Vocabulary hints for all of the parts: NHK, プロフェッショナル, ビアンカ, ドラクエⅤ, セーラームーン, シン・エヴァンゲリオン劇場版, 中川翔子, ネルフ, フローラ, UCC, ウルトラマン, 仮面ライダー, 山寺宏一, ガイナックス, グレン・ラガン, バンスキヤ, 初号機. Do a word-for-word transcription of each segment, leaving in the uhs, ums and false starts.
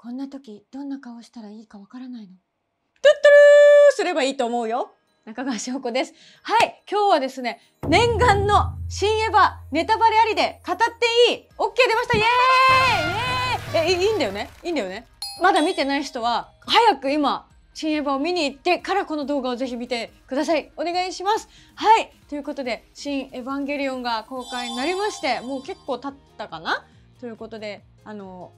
こんな時どんな顔したらいいかわからないの。トゥットゥルーすればいいと思うよ。中川翔子です。はい、今日はですね、念願の新エヴァネタバレありで語っていい オーケー 出ました。イエーイ、イエーイ。え、いいんだよね。いいんだよね。まだ見てない人は早く今新エヴァを見に行ってからこの動画をぜひ見てください。お願いします。はい、ということで新エヴァンゲリオンが公開になりまして、もう結構経ったかなということで、あの。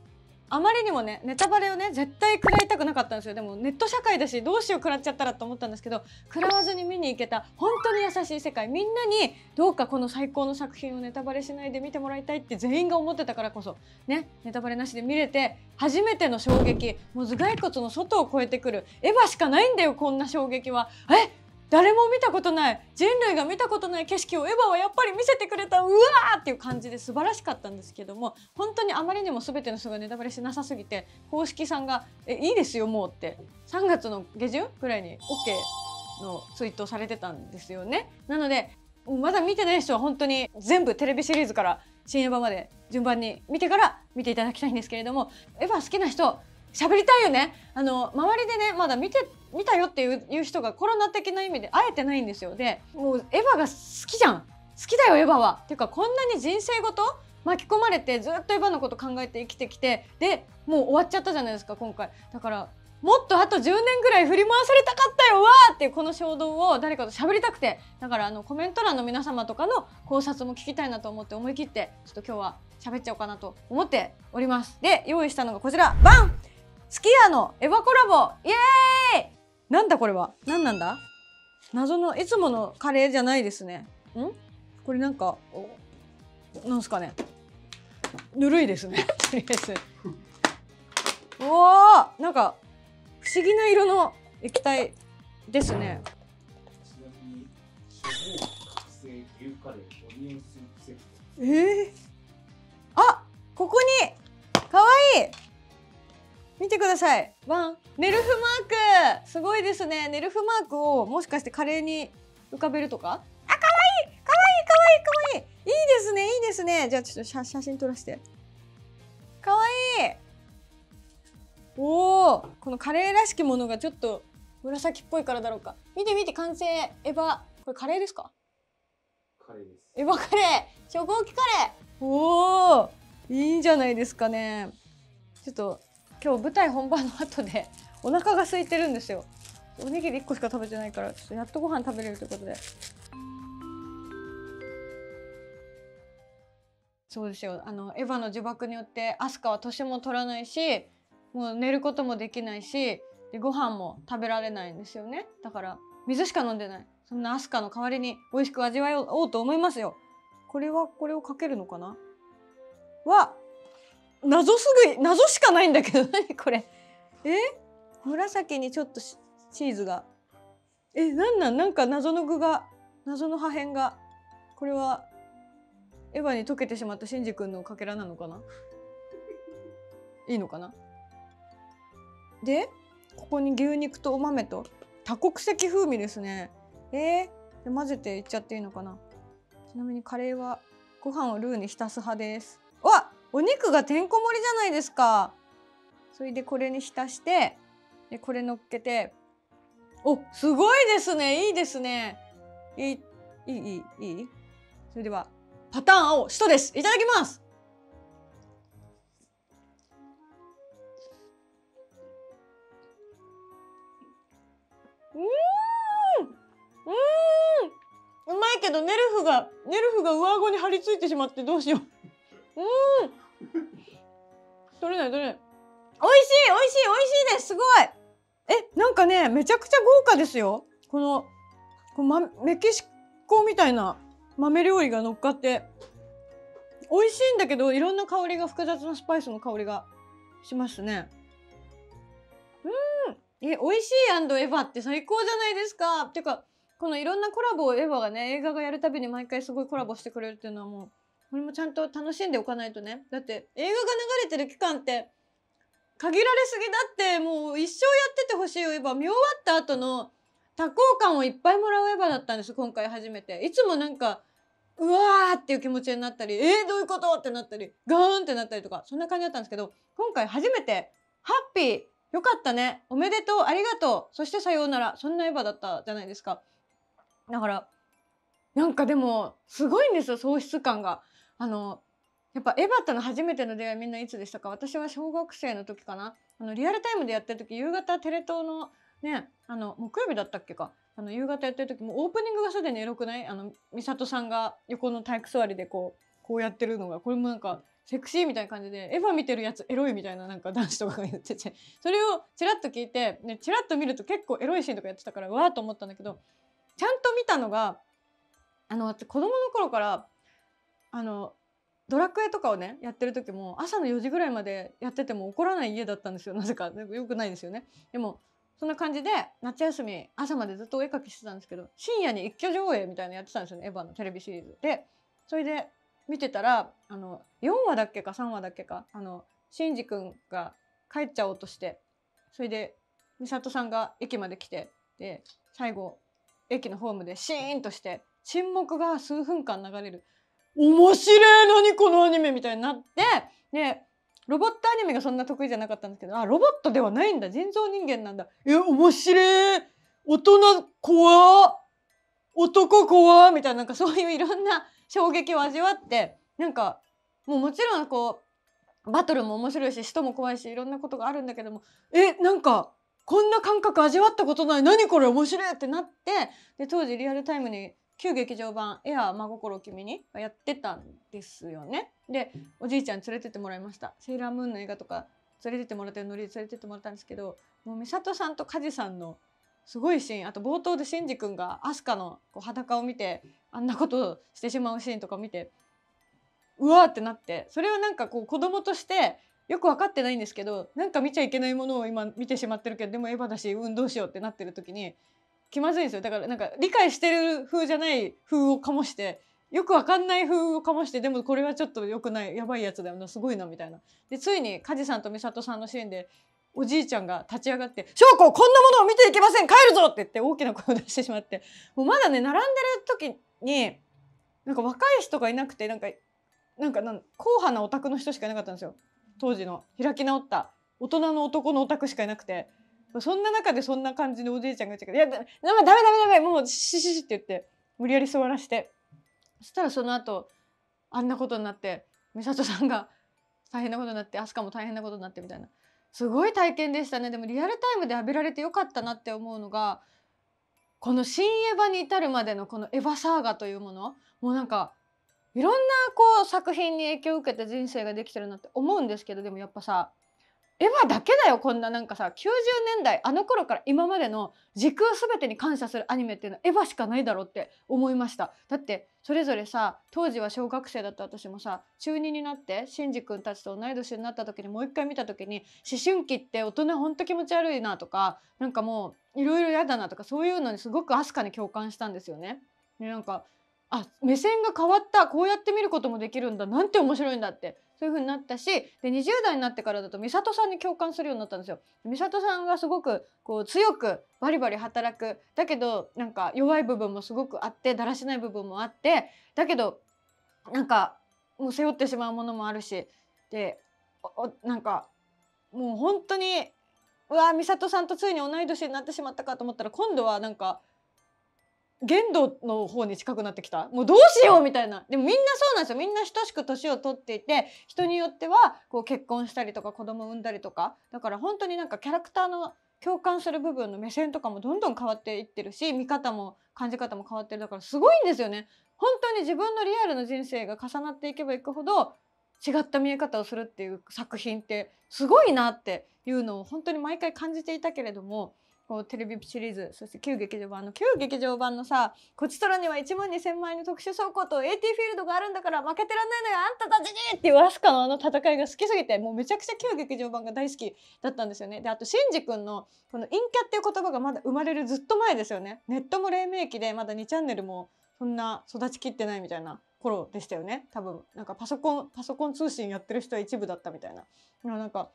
あまりにもねネタバレをね絶対食らいたくなかったんですよ。でもネット社会だしどうしよう食らっちゃったらと思ったんですけど、食らわずに見に行けた本当に優しい世界、みんなにどうかこの最高の作品をネタバレしないで見てもらいたいって全員が思ってたからこそね、ネタバレなしで見れて初めての衝撃、もう頭蓋骨の外を越えてくるエヴァしかないんだよこんな衝撃は。え、誰も見たことない人類が見たことない景色をエヴァはやっぱり見せてくれた、うわーっていう感じで素晴らしかったんですけども、本当にあまりにも全ての人がネタバレしなさすぎて公式さんが「えいいですよもう」ってさんがつの下旬くらいに オーケー のツイートされてたんですよね。なのでまだ見てない人は本当に全部テレビシリーズから新エヴァまで順番に見てから見ていただきたいんですけれども、エヴァ好きな人喋りたいよね。あの周りでねまだ見て見たよっていう人がコロナ的な意味で会えてないんですよ。でもうエヴァが好きじゃん、好きだよエヴァはっていうか、こんなに人生ごと巻き込まれてずっとエヴァのこと考えて生きてきて、でもう終わっちゃったじゃないですか今回。だからもっとあとじゅうねんぐらい振り回されたかったよわーっていうこの衝動を誰かと喋りたくて、だからあのコメント欄の皆様とかの考察も聞きたいなと思って思い切ってちょっと今日は喋っちゃおうかなと思っております。で用意したのがこちら、バンスキヤのエヴァコラボイエーイ。なんだこれは、何なんだ、謎のいつものカレーじゃないですね。んこれなんかなんすかね、ぬるいですねとりあえずおお、なんか不思議な色の液体ですね。えー、あ、ここにかわいい見てください。ワンネルフマークすごいですね。ネルフマークをもしかしてカレーに浮かべるとか、あ、かわいいかわいいかわいいかわいい、いいですねいいですね。じゃあちょっと 写, 写真撮らせて。かわいい。おお、このカレーらしきものがちょっと紫っぽいからだろうか。見て見て完成エヴァ、これカレーですか。カレーです。エヴァカレー、初号機カレー、おおいいんじゃないですかね。ちょっと今日舞台本番の後でお腹が空いてるんですよ。おにぎりいっこしか食べてないからちょっとやっとご飯食べれるということで。そうですよ、あのエヴァの呪縛によってアスカは年も取らないしもう寝ることもできないしでご飯も食べられないんですよね。だから水しか飲んでない、そんなアスカの代わりに美味しく味わおうと思いますよ。これはこれをかけるのかな。わっ謎すぐ謎しかないんだけど、何これ。え、紫にちょっとチーズが、え、なんなん、なんか謎の具が、謎の破片が、これはエヴァに溶けてしまったシンジ君のかけらなのかな、いいのかな。でここに牛肉とお豆と多国籍風味ですね。えー、で混ぜていっちゃっていいのかな。ちなみにカレーはご飯をルーに浸す派です。わっ、お肉がてんこ盛りじゃないですか。それでこれに浸してでこれ乗っけて、お、すごいですね、いいですね、いいいいいい。それではパターン青一です、いただきます。うんうん、うまいけどネルフがネルフが上顎に張り付いてしまってどうしよう。うん、取れない取れない。美味しい美味しい美味しいです。すごい。え、なんかねめちゃくちゃ豪華ですよ。この、この、ま、メキシコみたいな豆料理が乗っかって美味しいんだけど、いろんな香りが複雑なスパイスの香りがしますね。うん、え、美味しい&エヴァって最高じゃないですか。っていうかこのいろんなコラボをエヴァがね映画がやるたびに毎回すごいコラボしてくれるっていうのはもう。これもちゃんと楽しんでおかないとね。だって映画が流れてる期間って限られすぎだって、もう一生やっててほしいエヴァ。見終わった後の多幸感をいっぱいもらうエヴァだったんです今回初めて。いつもなんかうわーっていう気持ちになったり、えー、どういうことってなったりガーンってなったりとかそんな感じだったんですけど、今回初めてハッピー、よかったね、おめでとう、ありがとう、そしてさようなら、そんなエヴァだったじゃないですか。だからなんかでもすごいんですよ、喪失感が。あのやっぱエヴァとの初めての出会い、みんないつでしたか？私は小学生の時かな。あのリアルタイムでやってる時、夕方テレ東のね、あの木曜日だったっけか、あの夕方やってる時、もうオープニングがすでにエロくない？あの美里さんが横の体育座りでこうこうやってるのが、これもなんかセクシーみたいな感じで、エヴァ見てるやつエロいみたいな、なんか男子とかが言ってて、それをチラッと聞いて、ね、チラッと見ると結構エロいシーンとかやってたから、うわーと思ったんだけど、ちゃんと見たのが、あの子供の頃からあのドラクエとかをねやってる時も、朝のよじぐらいまでやってても怒らない家だったんですよ、なぜか。よくないですよね。でもそんな感じで夏休み朝までずっとお絵描きしてたんですけど、深夜に一挙上映みたいなのやってたんですよね、エヴァのテレビシリーズで。それで見てたら、あのよんわだっけかさんわだっけか、あのシンジ君が帰っちゃおうとして、それで美里さんが駅まで来て、で最後駅のホームでシーンとして沈黙が数分間流れる。面白い、何このアニメみたいになって、でロボットアニメがそんな得意じゃなかったんですけど、あ、ロボットではないんだ、人造人間なんだ、え、面白い、大人怖っ、男怖っみたいな、なんかそういういろんな衝撃を味わって、なんかもうもちろんこうバトルも面白いし、人も怖いし、いろんなことがあるんだけども、え、なんかこんな感覚味わったことない、何これ面白いってなって、で当時リアルタイムに旧劇場版「エアー真心君に」やってたんですよね。でおじいちゃん連れてってもらいました。セーラームーンの映画とか連れてってもらってるノリで連れてってもらったんですけど、もう美里さんと梶さんのすごいシーン、あと冒頭でシンジ君がアスカのこう裸を見てあんなことをしてしまうシーンとか見て、うわーってなって、それはなんかこう子供としてよく分かってないんですけど、なんか見ちゃいけないものを今見てしまってるけど、でもエヴァだし、うん、どうしようってなってる時に気まずいんですよ。だからなんか理解してる風じゃない風を醸して、よく分かんない風を醸して、でもこれはちょっと良くない、やばいやつだよな、すごいなみたいな。でついに梶さんと美里さんのシーンでおじいちゃんが立ち上がって「翔子、こんなものを見ていけません、帰るぞ!」って言って大きな声を出してしまって、もうまだね並んでる時になんか若い人がいなくて、なんかなんか硬派なオタクの人しかいなかったんですよ、当時の。開き直った大人の男のオタクしかいなくて。そんな中でそんな感じのおじいちゃんが言って「いやダメダメダメダメ、もうシシシ」って言って無理やり座らして、そしたらその後あんなことになって、美里さんが大変なことになって、飛鳥も大変なことになってみたいな、すごい体験でしたね。でもリアルタイムで浴びられてよかったなって思うのが、この新エヴァに至るまでのこのエヴァサーガというもの、もうなんかいろんなこう作品に影響を受けて人生ができてるなって思うんですけど、でもやっぱさエヴァだけだよ、こんななんかさきゅうじゅうねんだい、あの頃から今までの時空全てに感謝するアニメっていうのはエヴァしかないだろうって思いました。だってそれぞれさ、当時は小学生だった私もさ、中にになってシンジ君たちと同い年になった時にもう一回見た時に、思春期って大人ほんと気持ち悪いなとか、なんかもういろいろ嫌だなとか、そういうのにすごくアスカに共感したんですよね。でなんかあ、目線が変わった、こうやって見ることもできるんだ、なんて面白いんだって、そういう風になったし、でにじゅうだいになってからだと美里さんに共感するようになったんですよ。美里さんがすごくこう強くバリバリ働く、だけどなんか弱い部分もすごくあって、だらしない部分もあって、だけどなんかもう背負ってしまうものもあるしで、おなんかもう本当にうわー、美里さんとついに同い年になってしまったかと思ったら、今度はなんか限度の方に近くなってきた、もうどうしようみたいな。でもみんなそうなんですよ、みんな等しく年を取っていて、人によってはこう結婚したりとか子供産んだりとか、だから本当になんかキャラクターの共感する部分の目線とかもどんどん変わっていってるし、見方も感じ方も変わってる。だからすごいんですよね、本当に自分のリアルの人生が重なっていけばいくほど違った見え方をするっていう作品ってすごいなっていうのを本当に毎回感じていたけれども、こうテレビシリーズ、そして旧劇場版の旧劇場版のさ、こちとらにはいちまんにせんまいの特殊倉庫と エーティー フィールドがあるんだから負けてらんないのよあんたたちにっていうアスカのあの戦いが好きすぎて、もうめちゃくちゃ旧劇場版が大好きだったんですよね。であとシンジ君のこの陰キャっていう言葉がまだ生まれるずっと前ですよね。ネットも黎明期でまだにチャンネルもそんな育ちきってないみたいな頃でしたよね、多分。なんかパソコンパソコン通信やってる人は一部だったみたいな。なんか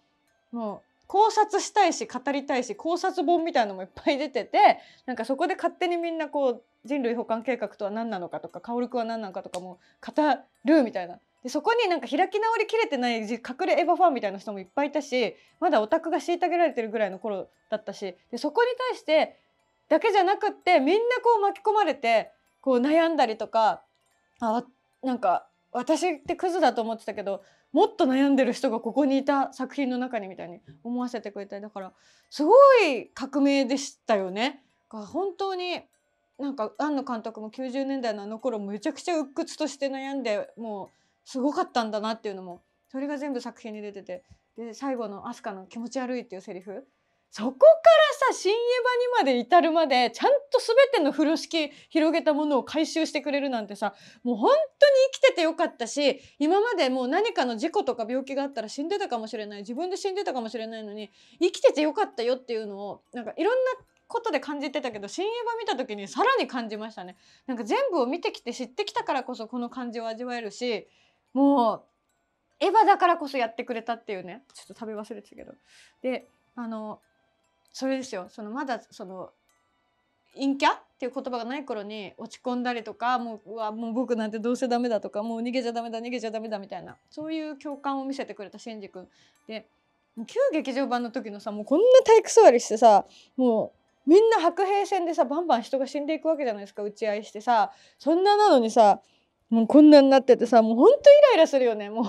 もう考察したいし語りたいし考察本みたいのもいっぱい出てて、なんかそこで勝手にみんなこう人類補完計画とは何なのかとか薫君は何なのかとかも語るみたいな。でそこになんか開き直りきれてない隠れエヴァファンみたいな人もいっぱいいたし、まだオタクが虐げられてるぐらいの頃だったし、でそこに対してだけじゃなくってみんなこう巻き込まれてこう悩んだりとか、あなんか私ってクズだと思ってたけどもっと悩んでる人がここにいた作品の中にみたいに思わせてくれたり、だからすごい革命でしたよね。本当になんか庵野監督もきゅうじゅうねんだいのあの頃めちゃくちゃ鬱屈として悩んでもうすごかったんだなっていうのもそれが全部作品に出てて、で最後のアスカの「気持ち悪い」っていうセリフ、そこからさ「新エヴァ」にまで至るまでちゃんと全ての風呂敷広げたものを回収してくれるなんてさ、もう本当に生きててよかったし、今までもう何かの事故とか病気があったら死んでたかもしれない、自分で死んでたかもしれないのに生きててよかったよっていうのをなんかいろんなことで感じてたけど、新エヴァ見た時にさらに感じましたね。なんか全部を見てきて知ってきたからこそこの感じを味わえるし、もうエヴァだからこそやってくれたっていうね。ちょっと食べ忘れてたけど、であのそれですよ、そのまだその陰キャっていう言葉がない頃に落ち込んだりとか、もう、うわ、もう僕なんてどうせダメだとか、もう逃げちゃダメだ逃げちゃダメだみたいな、そういう共感を見せてくれたシンジ君で、旧劇場版の時のさ、もうこんな体育座りしてさ、もうみんな白兵戦でさバンバン人が死んでいくわけじゃないですか、打ち合いしてさ、そんななのにさもうこんなになっててさ、もうほんとイライラするよね。もう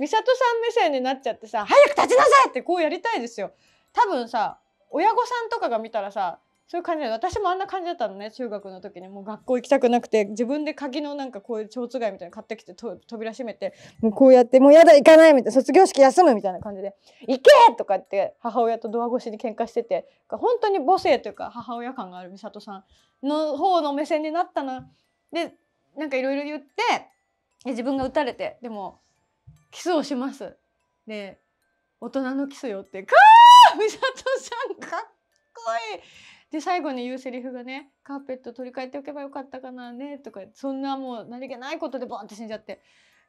美里さん目線になっちゃってさ、早く立ちなさいってこうやりたいですよ。多分さ親御さんとかが見たらさそういう感じで、私もあんな感じだったのね。中学の時にもう学校行きたくなくて自分で鍵のなんかこういう蝶つがいみたいなの買ってきてと扉閉めて、もうこうやって「もうやだ行かない」みたいな、卒業式休むみたいな感じで「行け!」とかって母親とドア越しに喧嘩してて、本当に母性というか母親感がある美里さんの方の目線になったな。でなんかいろいろ言って自分が打たれて、でもキスをしますで大人のキスよってかー美里さんかっこいいで、最後に言うセリフがね「カーペット取り替えておけばよかったかなね」とか、そんなもう何気ないことでボンって死んじゃって、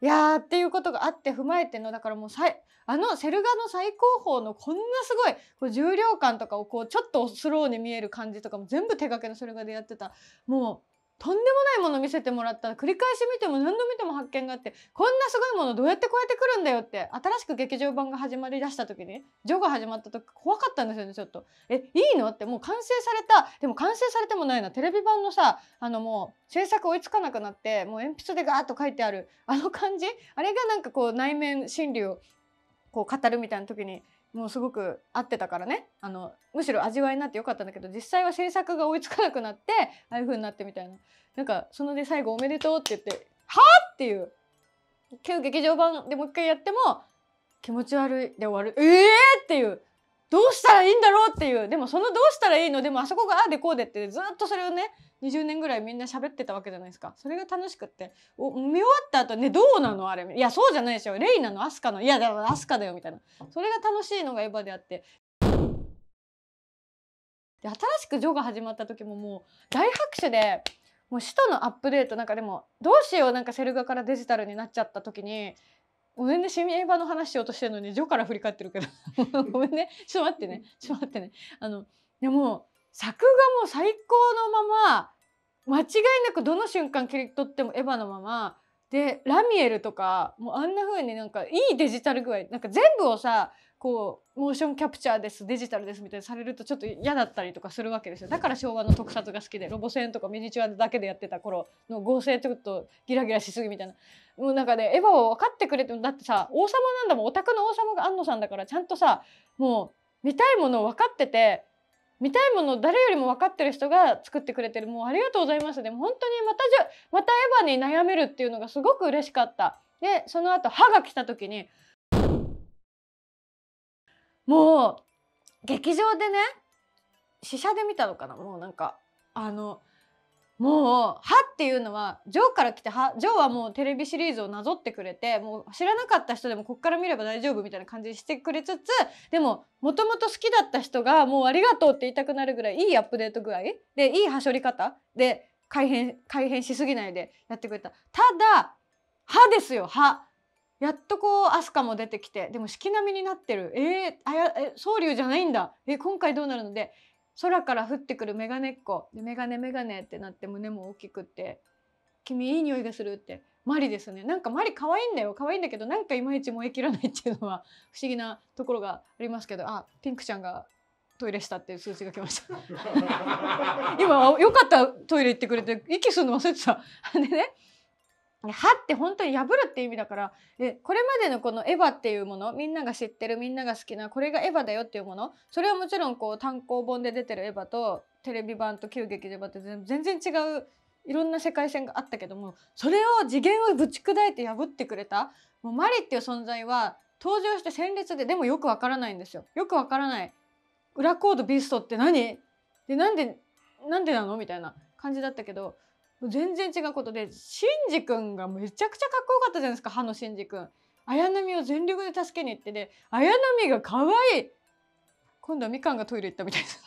いやーっていうことがあって踏まえての、だからもうさいあのセル画の最高峰のこんなすごいこう重量感とかをこうちょっとスローに見える感じとかも全部手掛けのセル画でやってた、もうとんでもないもの見せてもらったら繰り返し見ても何度見ても発見があって、こんなすごいものどうやってこうやってくるんだよって、新しく劇場版が始まりだした時に「ジョ」が始まった時怖かったんですよねちょっと。えいいのってもう完成された、でも完成されてもないな、テレビ版のさあのもう制作追いつかなくなってもう鉛筆でガーッと書いてあるあの感じ、あれがなんかこう内面心理をこう語るみたいな時に。もうすごく合ってたからね、あのむしろ味わいになってよかったんだけど、実際は制作が追いつかなくなってああいう風になってみたいな、なんかそので最後「おめでとう」って言って「はあ?」っていう旧劇場版でもう一回やっても「気持ち悪い」で終わる「ええー!」っていう「どうしたらいいんだろう?」っていう、でもその「どうしたらいいの?」でもあそこがああでこうでってずっとそれをねにじゅうねんぐらいみんな喋ってたわけじゃないですか。それが楽しくってお見終わった後ねどうなのあれ、いやそうじゃないでしょレイナのアスカのいやだからアスカだよみたいな、それが楽しいのがエヴァであって、で新しくジョが始まった時ももう大拍手でもう使徒のアップデートなんかでもどうしよう、なんかセル画からデジタルになっちゃった時に。ごめんね、新エヴァの話しようとしてるのにジョから振り返ってるけどごめんねちょっと待ってねちょっと待ってねあのでも作画も最高のまま間違いなくどの瞬間切り取ってもエヴァのままで、ラミエルとかもうあんな風になんかいいデジタル具合なんか全部をさこうモーションキャプチャーですデジタルですみたいにされるとちょっと嫌だったりとかするわけですよ。だから昭和の特撮が好きでロボ戦とかミニチュアだけでやってた頃の合成ちょっとギラギラしすぎみたいな、もうなんかねエヴァを分かってくれてもだってさ王様なんだもん、オタクの王様が庵野さんだからちゃんとさもう見たいものを分かってて。見たいものを誰よりも分かってる人が作ってくれてる、もうありがとうございます。でも本当にまたじゃまたエヴァに悩めるっていうのがすごく嬉しかった。でその後歯が来た時にもう劇場でね試写で見たのかな、もうなんかあのもう歯っていうのはジョーから来て歯ジョーはもうテレビシリーズをなぞってくれてもう知らなかった人でもこっから見れば大丈夫みたいな感じにしてくれつつ、でももともと好きだった人がもうありがとうって言いたくなるぐらいいいアップデート具合でいいはしょり方で改変改変しすぎないでやってくれた。ただ歯ですよ歯。やっとこう飛鳥も出てきて、でも四季並みになってる、えー、あやえ総龍じゃないんだ、えー、今回どうなるので、空から降ってくるメガネっ子で、メガネメガネってなって胸も大きくって「君いい匂いがする」ってマリですね。なんかマリ可愛いんだよ、可愛いんだけど、なんかいまいち燃えきらないっていうのは不思議なところがありますけど、あ、ピンクちゃんがトイレしたっていう数字が来ました今よかった、トイレ行ってくれて、息するの忘れてたでね、歯って本当に破るって意味だから、でこれまでのこのエヴァっていうもの、みんなが知ってる、みんなが好きな、これがエヴァだよっていうもの、それはもちろんこう単行本で出てるエヴァとテレビ版と旧劇でエヴァって全然違ういろんな世界線があったけども、それを次元をぶち砕いて破ってくれたもうマリっていう存在は登場して鮮烈で、でもよくわからないんですよ。よくわからない、裏コードビーストって何で、なんでなんでなのみたいな感じだったけど。全然違うことで、シンジ君がめちゃくちゃかっこよかったじゃないですか。歯のシンジ君、綾波を全力で助けに行って、で綾波が可愛い、今度はみかんがトイレ行ったみたいです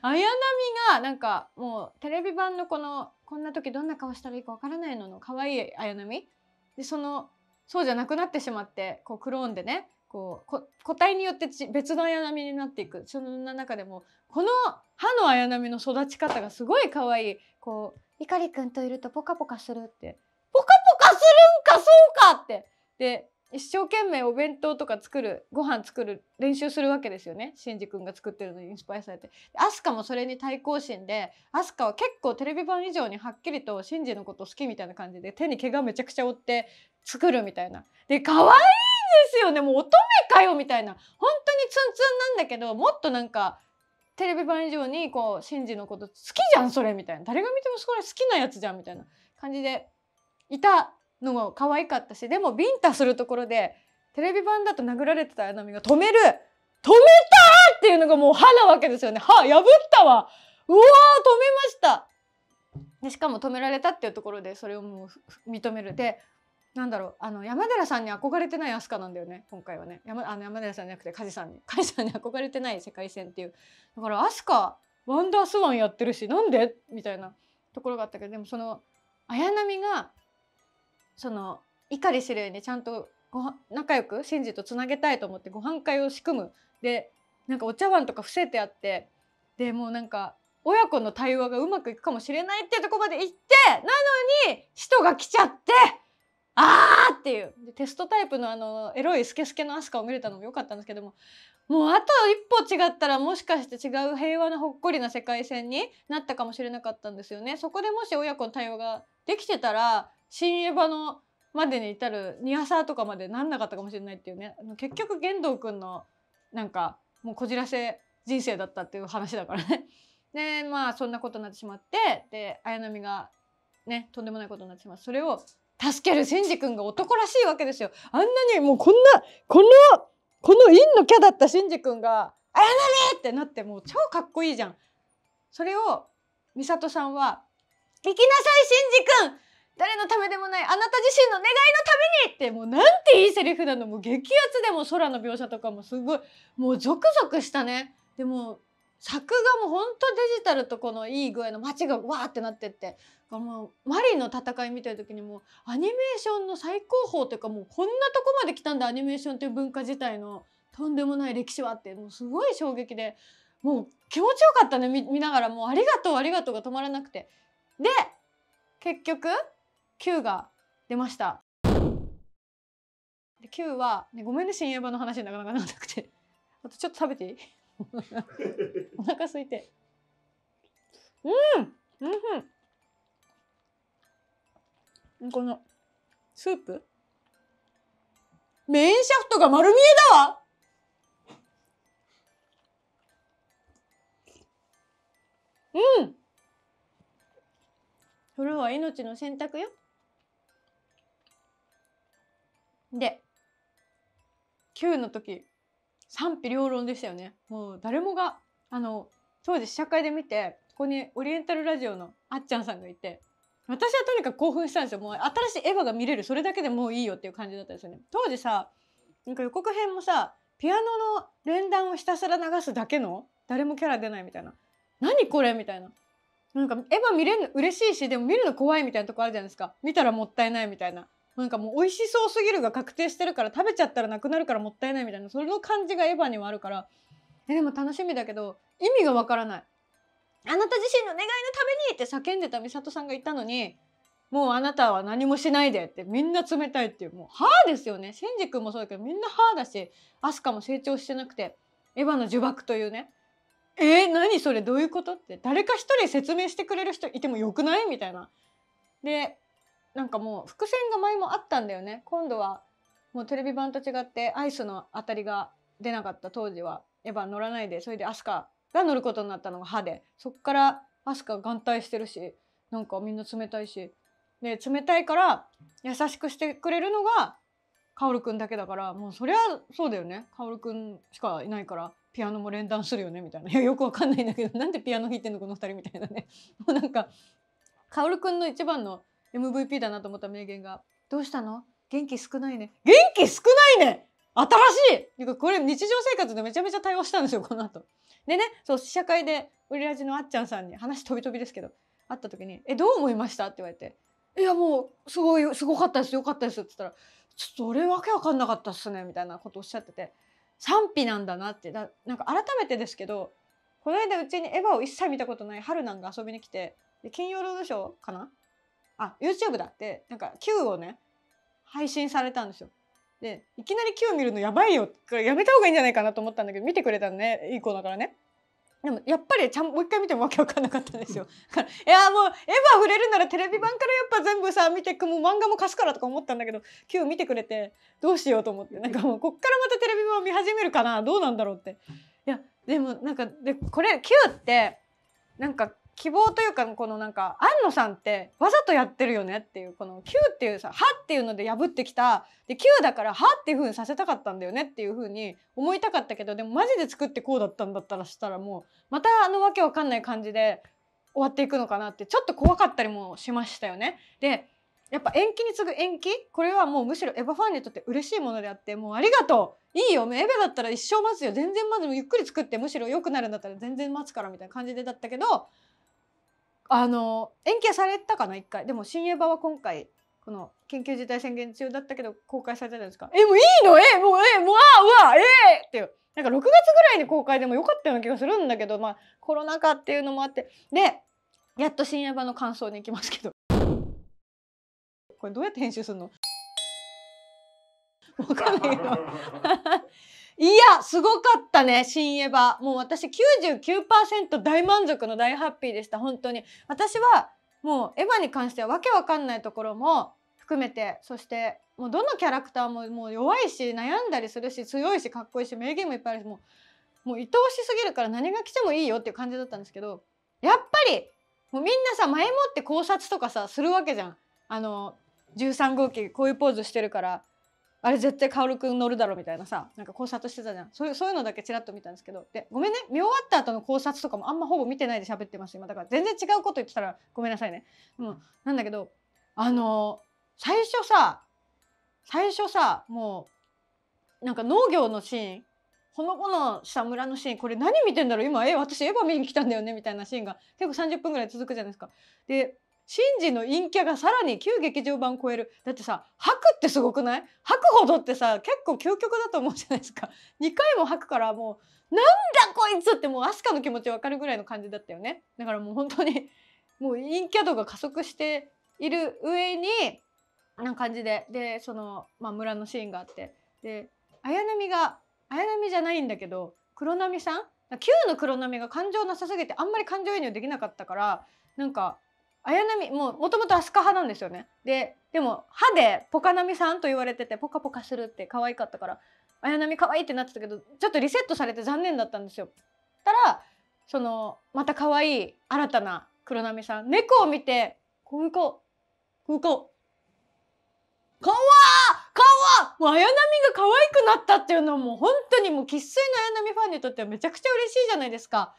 綾波がなんかもうテレビ版のこのこんな時どんな顔したらいいかわからないのの可愛い綾波で、そのそうじゃなくなってしまって、こうクローンでね、こうこ個体によって別の綾波になっていく。そんな中でもこの歯の綾波の育ち方がすごい可愛い。こう「いかりくんといるとポカポカする」って「ポカポカするんかそうか」ってで一生懸命お弁当とか作る、ご飯作る練習するわけですよね。シンジくんが作ってるのにインスパイアされて、アスカもそれに対抗心で、アスカは結構テレビ版以上にはっきりとシンジのこと好きみたいな感じで、手に毛がめちゃくちゃ負って作るみたいな。で可愛いですよね、もう乙女かよみたいな、本当にツンツンなんだけど、もっとなんかテレビ版以上にこうシンジのこと好きじゃんそれみたいな、誰が見てもそれ好きなやつじゃんみたいな感じでいたのも可愛かったし、でもビンタするところでテレビ版だと殴られてた綾波が止める、止めたっていうのがもう歯なわけですよね。歯破ったわ、うわー止めましたで、しかも止められたっていうところでそれをもう認める。でなんだろう、あの山寺さんに憧れてない飛鳥なんだよね今回はね。 山, あの山寺さんじゃなくて梶さんに梶さんに憧れてない世界線っていう、だから飛鳥ワンダースワンやってるしなんでみたいなところがあったけど、でもその綾波がその碇司令にちゃんとごは仲良くシンジとつなげたいと思ってご飯会を仕組む。でなんかお茶碗とか伏せてあって、でもうなんか親子の対話がうまくいくかもしれないっていうところまで行って、なのに使徒が来ちゃって、あーっていう。でテストタイプのあのエロいスケスケのアスカを見れたのも良かったんですけども、もうあと一歩違ったらもしかして違う平和なほっこりな世界線になったかもしれなかったんですよね。そこでもし親子の対応ができてたら、新エヴァのまでに至るニアサーとかまでなんなかったかもしれないっていうね。結局玄道くんのなんかもうこじらせ人生だったっていう話だからね。でまあそんなことになってしまって、で綾波がねとんでもないことになってしまう。それを助けるシンジ君が男らしいわけですよ。あんなにもうこんなこのこの陰のキャだったシンジ君が「綾波!」ってなってもう超かっこいいじゃん。それを美里さんは「行きなさいシンジ君、誰のためでもないあなた自身の願いのために!」ってもうなんていいセリフなの。もう激アツでも空の描写とかもすごい、もうゾクゾクしたね。でも作画もほんとデジタルとこのいい具合の街がわーってなってって、もうマリの戦い見てる時にもうアニメーションの最高峰というか、もうこんなとこまで来たんだアニメーションという文化自体のとんでもない歴史はって、もうすごい衝撃で、もう気持ちよかったね 見, 見ながら、もうありがとうありがとうが止まらなくて、で結局Qが出ました。でQは、ね、ごめんね新エヴァの話なかなかなくてあとちょっと食べていいお腹空いて、うんうんうん、このスープメインシャフトが丸見えだわ。うん、それは命の選択よ。でQの時賛否両論でしたよね。もう誰もがあの当時試写会で見て、ここにオリエンタルラジオのあっちゃんさんがいて、私はとにかく興奮したんですよ。もう新しいエヴァが見れる、それだけでもういいよっていう感じだったんですよね。当時さ、なんか予告編もさ、ピアノの連弾をひたすら流すだけの、誰もキャラ出ないみたいな、何これみたいな、なんかエヴァ見れるの嬉しいしでも見るの怖いみたいなとこあるじゃないですか。見たらもったいないみたいな、なんかもう美味しそうすぎるが確定してるから食べちゃったらなくなるからもったいないみたいな、その感じがエヴァにはあるから、えでも楽しみだけど意味がわからない。あなた自身の願いのためにって叫んでた美里さんがいたのに、もうあなたは何もしないでってみんな冷たいっていう、もう歯ですよね。シェンジ君もそうだけどみんな歯だし、アスカも成長してなくてエヴァの呪縛というね、えー、何それどういうことって誰か一人説明してくれる人いてもよくないみたいな。でなんかもう伏線が前もあったんだよね。今度はもうテレビ版と違ってアイスの当たりが出なかった当時はエヴァ乗らないで、それでアスカが乗ることになったのが歯で、そっからアスカ眼帯してるしなんかみんな冷たいし。で冷たいから優しくしてくれるのがカオルくんだけだから、もうそりゃそうだよね、カオルくんしかいないからピアノも連弾するよねみたいな、いやよくわかんないんだけどなんでピアノ弾いてんのこのふたりみたいなね。もうなんかカオルくんの一番の エムブイピー だなと思った名言が「どうしたの元気少ないね」、元気少ないね新しい、これ日常生活でめちゃめちゃ対応したんですよこの後でね。そう試写会でウリラジのあっちゃんさんに話飛び飛びですけど会った時に「えどう思いました?」って言われて。いやもうすごいすごかったですよかったですって言ったら「ちょっと俺わけわかんなかったっすね」みたいなことをおっしゃってて、賛否なんだなって。だなんか改めてですけど、この間うちにエヴァを一切見たことない春なんが遊びに来て「金曜ロードショー」かなあ ユーチューブ だってなんか キュー をね配信されたんですよ。でいきなり キュー 見るのやばいよからやめた方がいいんじゃないかなと思ったんだけど見てくれたのね、いい子だからね。でもやっぱりちゃんもう一回見てもわけわかんなかったんですよ。だからいやもうエヴァ触れるならテレビ版からやっぱ全部さ見てく、もう漫画も貸すからとか思ったんだけど今日見てくれてどうしようと思って、なんかもうこっからまたテレビ版見始めるかなどうなんだろうって。いやでもなんかでこれキューってなんか希望というか、このなんか庵野さんってわざとやってるよねっていう、このキューっていうさ「は」っていうので破ってきたでキューだから「は」っていう風にさせたかったんだよねっていう風に思いたかったけど、でもマジで作ってこうだったんだったらしたらもうまたあのわけわかんない感じで終わっていくのかなってちょっと怖かったりもしましたよね。でやっぱ延期に次ぐ延期、これはもうむしろエヴァファンにとって嬉しいものであって、もうありがとういいよエヴァだったら一生待つよ全然待つよゆっくり作ってむしろ良くなるんだったら全然待つからみたいな感じでだったけど。あの延期はされたかな一回。でも「新エヴァ」は今回この緊急事態宣言中だったけど公開されたじゃないですか。えもういいのえもうえもうあうわええー、っていうなんかろくがつぐらいに公開でもよかったような気がするんだけど、まあコロナ禍っていうのもあって、でやっと「新エヴァ」の感想に行きますけど、これどうやって編集するの分かんないけどいやすごかったね「新エヴァ」。もう私 きゅうじゅうきゅうパーセント 大満足の大ハッピーでした本当に。私はもうエヴァに関してはわけわかんないところも含めて、そしてもうどのキャラクターももう弱いし悩んだりするし強いしかっこいいし名言もいっぱいあるし、もうもう愛おしすぎるから何が来てもいいよっていう感じだったんですけど、やっぱりもうみんなさ前もって考察とかさするわけじゃん。あのじゅうさんごうきこういうポーズしてるから。あれ絶対カオルくん乗るだろみたいなさなんか考察してたじゃん。そういうそういうのだけちらっと見たんですけど、でごめんね見終わった後の考察とかもあんまほぼ見てないで喋ってます今だから、全然違うこと言ってたらごめんなさいね。もうなんだけどあのー、最初さ最初さもうなんか農業のシーンほのぼのした村のシーンこれ何見てんだろう今え私エヴァ見に来たんだよねみたいなシーンが結構さんじゅっぷんぐらい続くじゃないですか。でシンジの陰キャがさらに旧劇場版を超える。だってさ吐くってすごくない？吐くほどってさ結構究極だと思うじゃないですか。にかいも吐くからもうなんだこいつってもうアスカの気持ち分かるぐらいの感じだったよね。だからもう本当にもう陰キャ度が加速している上にな感じで、でその、まあ、村のシーンがあって、で綾波が綾波じゃないんだけど黒波さん Q の黒波が感情なさすぎてあんまり感情移入できなかったからなんか。綾波ももともとアスカ派なんですよね。ででも歯でポカナミさんと言われててポカポカするって可愛かったから綾波可愛いってなってたけどちょっとリセットされて残念だったんですよ。たらそのまた可愛い新たな黒波さん猫を見てこういう顔こういう顔かわーかわーもう綾波が可愛くなったっていうのはもう本当にもう生っ粋の綾波ファンにとってはめちゃくちゃ嬉しいじゃないですか。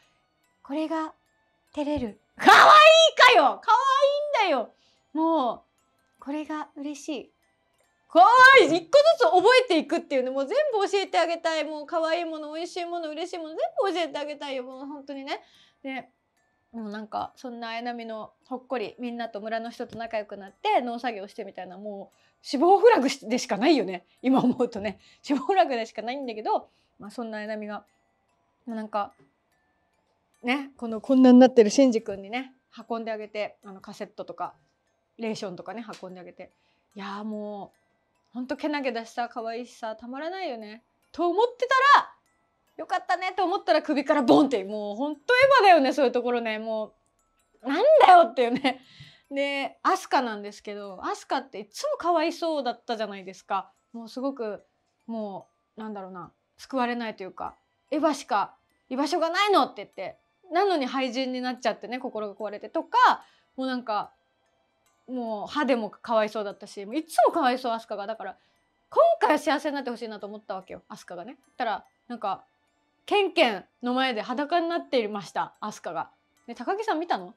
これが照れるかわいいかよかわいいんだよもうこれが嬉しいかわいい一個ずつ覚えていくっていうのもう全部教えてあげたいもうかわいいものおいしいもの嬉しいもの全部教えてあげたいよもう本当にね。でもうなんかそんな綾波のほっこりみんなと村の人と仲良くなって農作業してみたいなもう死亡フラグでしかないよね、今思うとね。死亡フラグでしかないんだけど、まあ、そんなえなみがなんかね、このこんなになってるシンジ君にね運んであげて、あのカセットとかレーションとかね運んであげて、いやーもうほんとけなげだした可愛いしさたまらないよねと思ってたら、よかったねと思ったら首からボンって、もうほんとエヴァだよね、そういうところね。もうなんだよっていうね。でアスカなんですけど、アスカっていつもかわいそうだったじゃないですか。もうすごくもうなんだろうな、救われないというか、エヴァしか居場所がないのって言って、なのに廃人になっちゃってね、心が壊れてとか、もうなんかもう歯でもかわいそうだったし、もういつもかわいそうアスカが。だから今回は幸せになってほしいなと思ったわけよ、アスカがね。たらなんかケンケンの前で裸になっていましたアスカが。で高木さん見たの？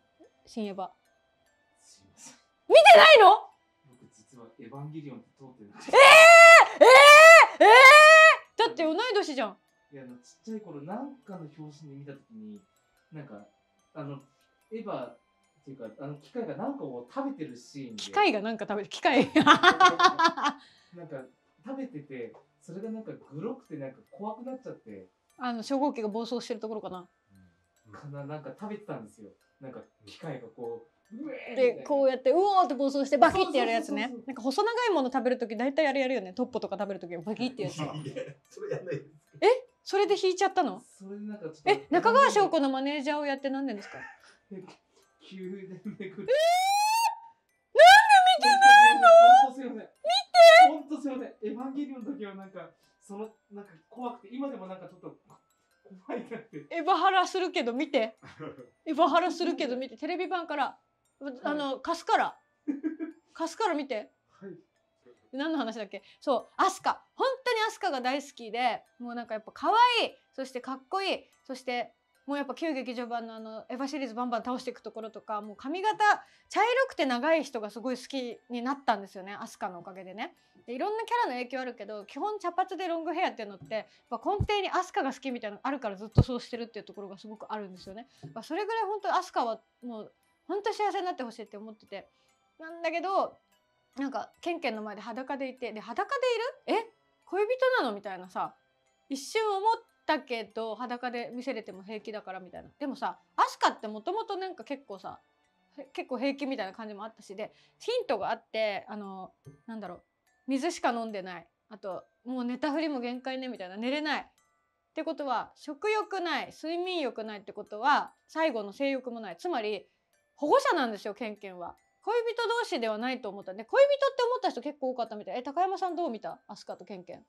新エヴァ。見てないの？僕実はエヴァンゲリオンって通ってるんですよ。えー、えー、ええー、だって同い年じゃん。いや、あのちっちゃい頃なんかの表紙で見たときに、なんかあのエヴァっていうか、あの機械がなんかを食べてるシーンで。機械がなんか食べて、機械。なんか食べてて、それがなんかグロくてなんか怖くなっちゃって。あの初号機が暴走してるところかな。かな、なんか食べてたんですよ。なんか機械がこう。でこうやってうおーって暴走してバキッてやるやつね。なんか細長いもの食べる時大体あれやるよね、トッポとか食べる時バキッてやるやつ。え、それで引いちゃったの？え、中川翔子のマネージャーをやって何年ですか？きゅうねんめくらい。えー、なんで見てないの？見て。本当すみません。エヴァンゲリオンの時はなんかそのなんか怖くて、今でもなんかちょっと。怖いなって。エヴァハラするけど見て。エヴァハラするけど見て、テレビ版から。あの貸すから貸すから見て、はい、何の話だっけ。そう、アスカ、本当にアスカが大好きで、もうなんかやっぱ可愛い、そしてかっこいい、そしてもうやっぱ旧劇場版のあのエヴァシリーズバンバン倒していくところとか、もう髪型茶色くて長い人がすごい好きになったんですよね、アスカのおかげでね。でいろんなキャラの影響あるけど、基本茶髪でロングヘアっていうのってやっぱ根底にアスカが好きみたいなのあるから、ずっとそうしてるっていうところがすごくあるんですよね。まあ、それぐらい本当にアスカはもう本当幸せになってほしいって思ってて、なんだけどなんかケンケンの前で裸でいて、で裸でいる、え恋人なのみたいなさ、一瞬思ったけど、裸で見せれても平気だからみたいな。でもさ、アスカってもともとなんか結構さ、結構平気みたいな感じもあったし、でヒントがあって、あのなんだろう、水しか飲んでない、あともう寝たふりも限界ねみたいな、寝れないってことは食欲ない、睡眠欲ないってことは最後の性欲もない、つまり保護者なんですよ、ケンケンは。恋人同士ではないと思ったんで、恋人って思った人結構多かったみたい。え、高山さんどう見た？アスカとケンケン。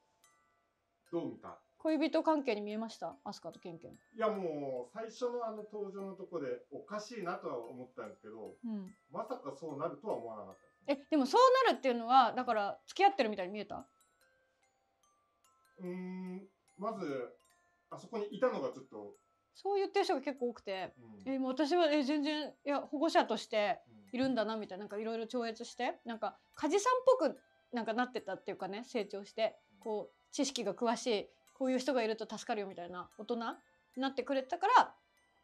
どう見た？恋人関係に見えました？アスカとケンケン。いやもう最初のあの登場のとこでおかしいなとは思ったんですけど、うん、まさかそうなるとは思わなかったですね。え、でもそうなるっていうのはだから付き合ってるみたいに見えた？うーん、まずあそこにいたのがちょっと。そう言ってる人が結構多くて、うん、えもう私はえ全然、いや保護者としているんだなみたいな、なんかいろいろ超越して、なんか梶さんっぽくなんかなってたっていうかね、成長してこう知識が詳しい、こういう人がいると助かるよみたいな大人になってくれたから、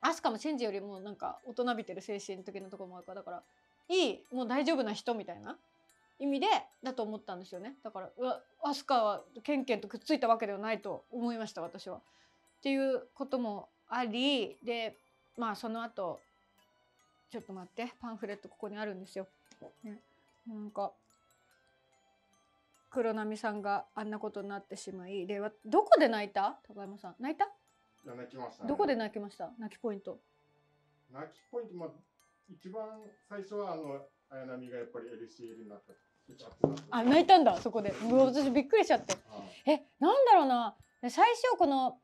アスカもシンジよりもなんか大人びてる精神的なところもあるから、だからいい、もう大丈夫な人みたいな意味でだと思ったんですよね。だからうわ、アスカはケンケンとくっついたわけではないと思いました、私は。っていうこともありで、まあその後、ちょっと待って、パンフレットここにあるんですよ。ね、なんか黒波さんがあんなことになってしまい、でどこで泣いた？高山さん泣いた？泣きましたね。どこで泣きました？泣きポイント。泣きポイント、まあ一番最初はあの綾波がやっぱり エルシーエル になった。あ、泣いたんだそこで。うわ、私びっくりしちゃって。え、なんだろうな、最初この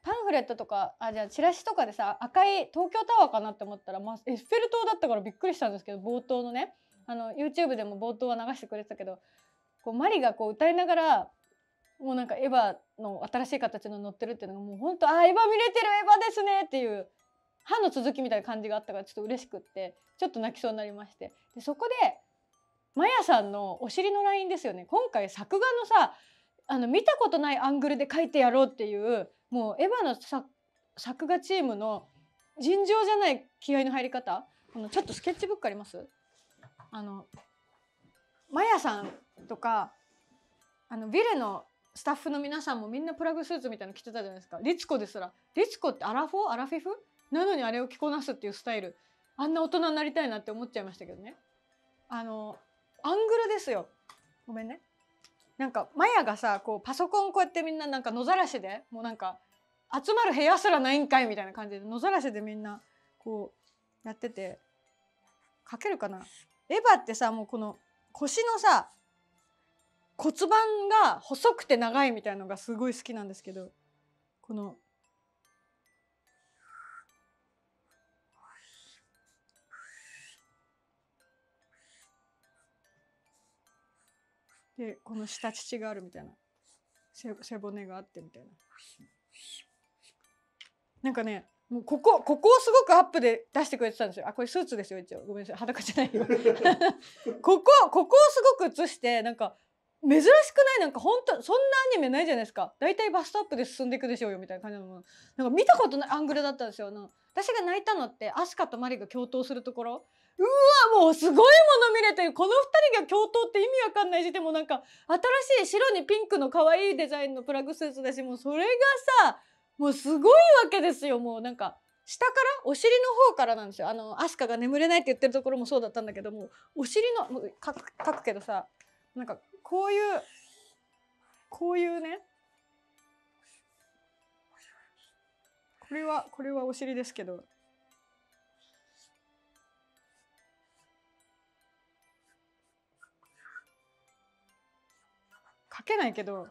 パンフレットとか、あ、じゃあチラシとかでさ、赤い東京タワーかなって思ったら、まあ、エッフェル塔だったからびっくりしたんですけど、冒頭のね、あの ユーチューブ でも冒頭は流してくれてたけど、こうマリがこう歌いながら、もうなんかエヴァの新しい形の乗ってるっていうのがもう本当、あ、エヴァ見れてる、エヴァですねっていう歯の続きみたいな感じがあったから、ちょっと嬉しくってちょっと泣きそうになりまして、でそこでマヤさんのお尻のラインですよね。今回作画のさ、あの見たことないアングルで描いてやろうっていう、もうエヴァの 作, 作画チームの尋常じゃない気合いの入り方。このちょっとスケッチブックあります？あのマヤさんとか、あのビルのスタッフの皆さんもみんなプラグスーツみたいなの着てたじゃないですか。リツコですら、リツコってアラフォーアラフィフなのにあれを着こなすっていうスタイル、あんな大人になりたいなって思っちゃいましたけどね。あのアングルですよ。ごめんね。なんかマヤがさ、こうパソコンこうやってみんななんか野ざらしで、もうなんか集まる部屋すらないんかいみたいな感じで野ざらしでみんなこうやってて、描けるかな。エヴァってさ、もうこの腰のさ骨盤が細くて長いみたいなのがすごい好きなんですけど、このでこの下乳があるみたいな、 背, 背骨があってみたいな、なんかね、もうここここをすごくアップで出してくれてたんですよ。あ、これスーツですよ一応、ごめんなさい、裸じゃないよここここをすごく映して、なんか珍しくない、なんか本当そんなアニメないじゃないですか。大体バストアップで進んでいくでしょうよみたいな感じのもの、なんか見たことないアングルだったんですよ。なんか私が泣いたのってアスカとマリが共闘するところ、うわもうすごいもの見れてる、このふたりが共闘って意味わかんないし、でもなんか新しい白にピンクの可愛いデザインのプラグスーツだし、もうそれがさもうすごいわけですよ。もうなんか下からお尻の方からなんですよ。あのアスカが眠れないって言ってるところもそうだったんだけども、お尻のもう書く、書くけどさ、なんかこういうこういうね、これはこれはお尻ですけど、書けないけど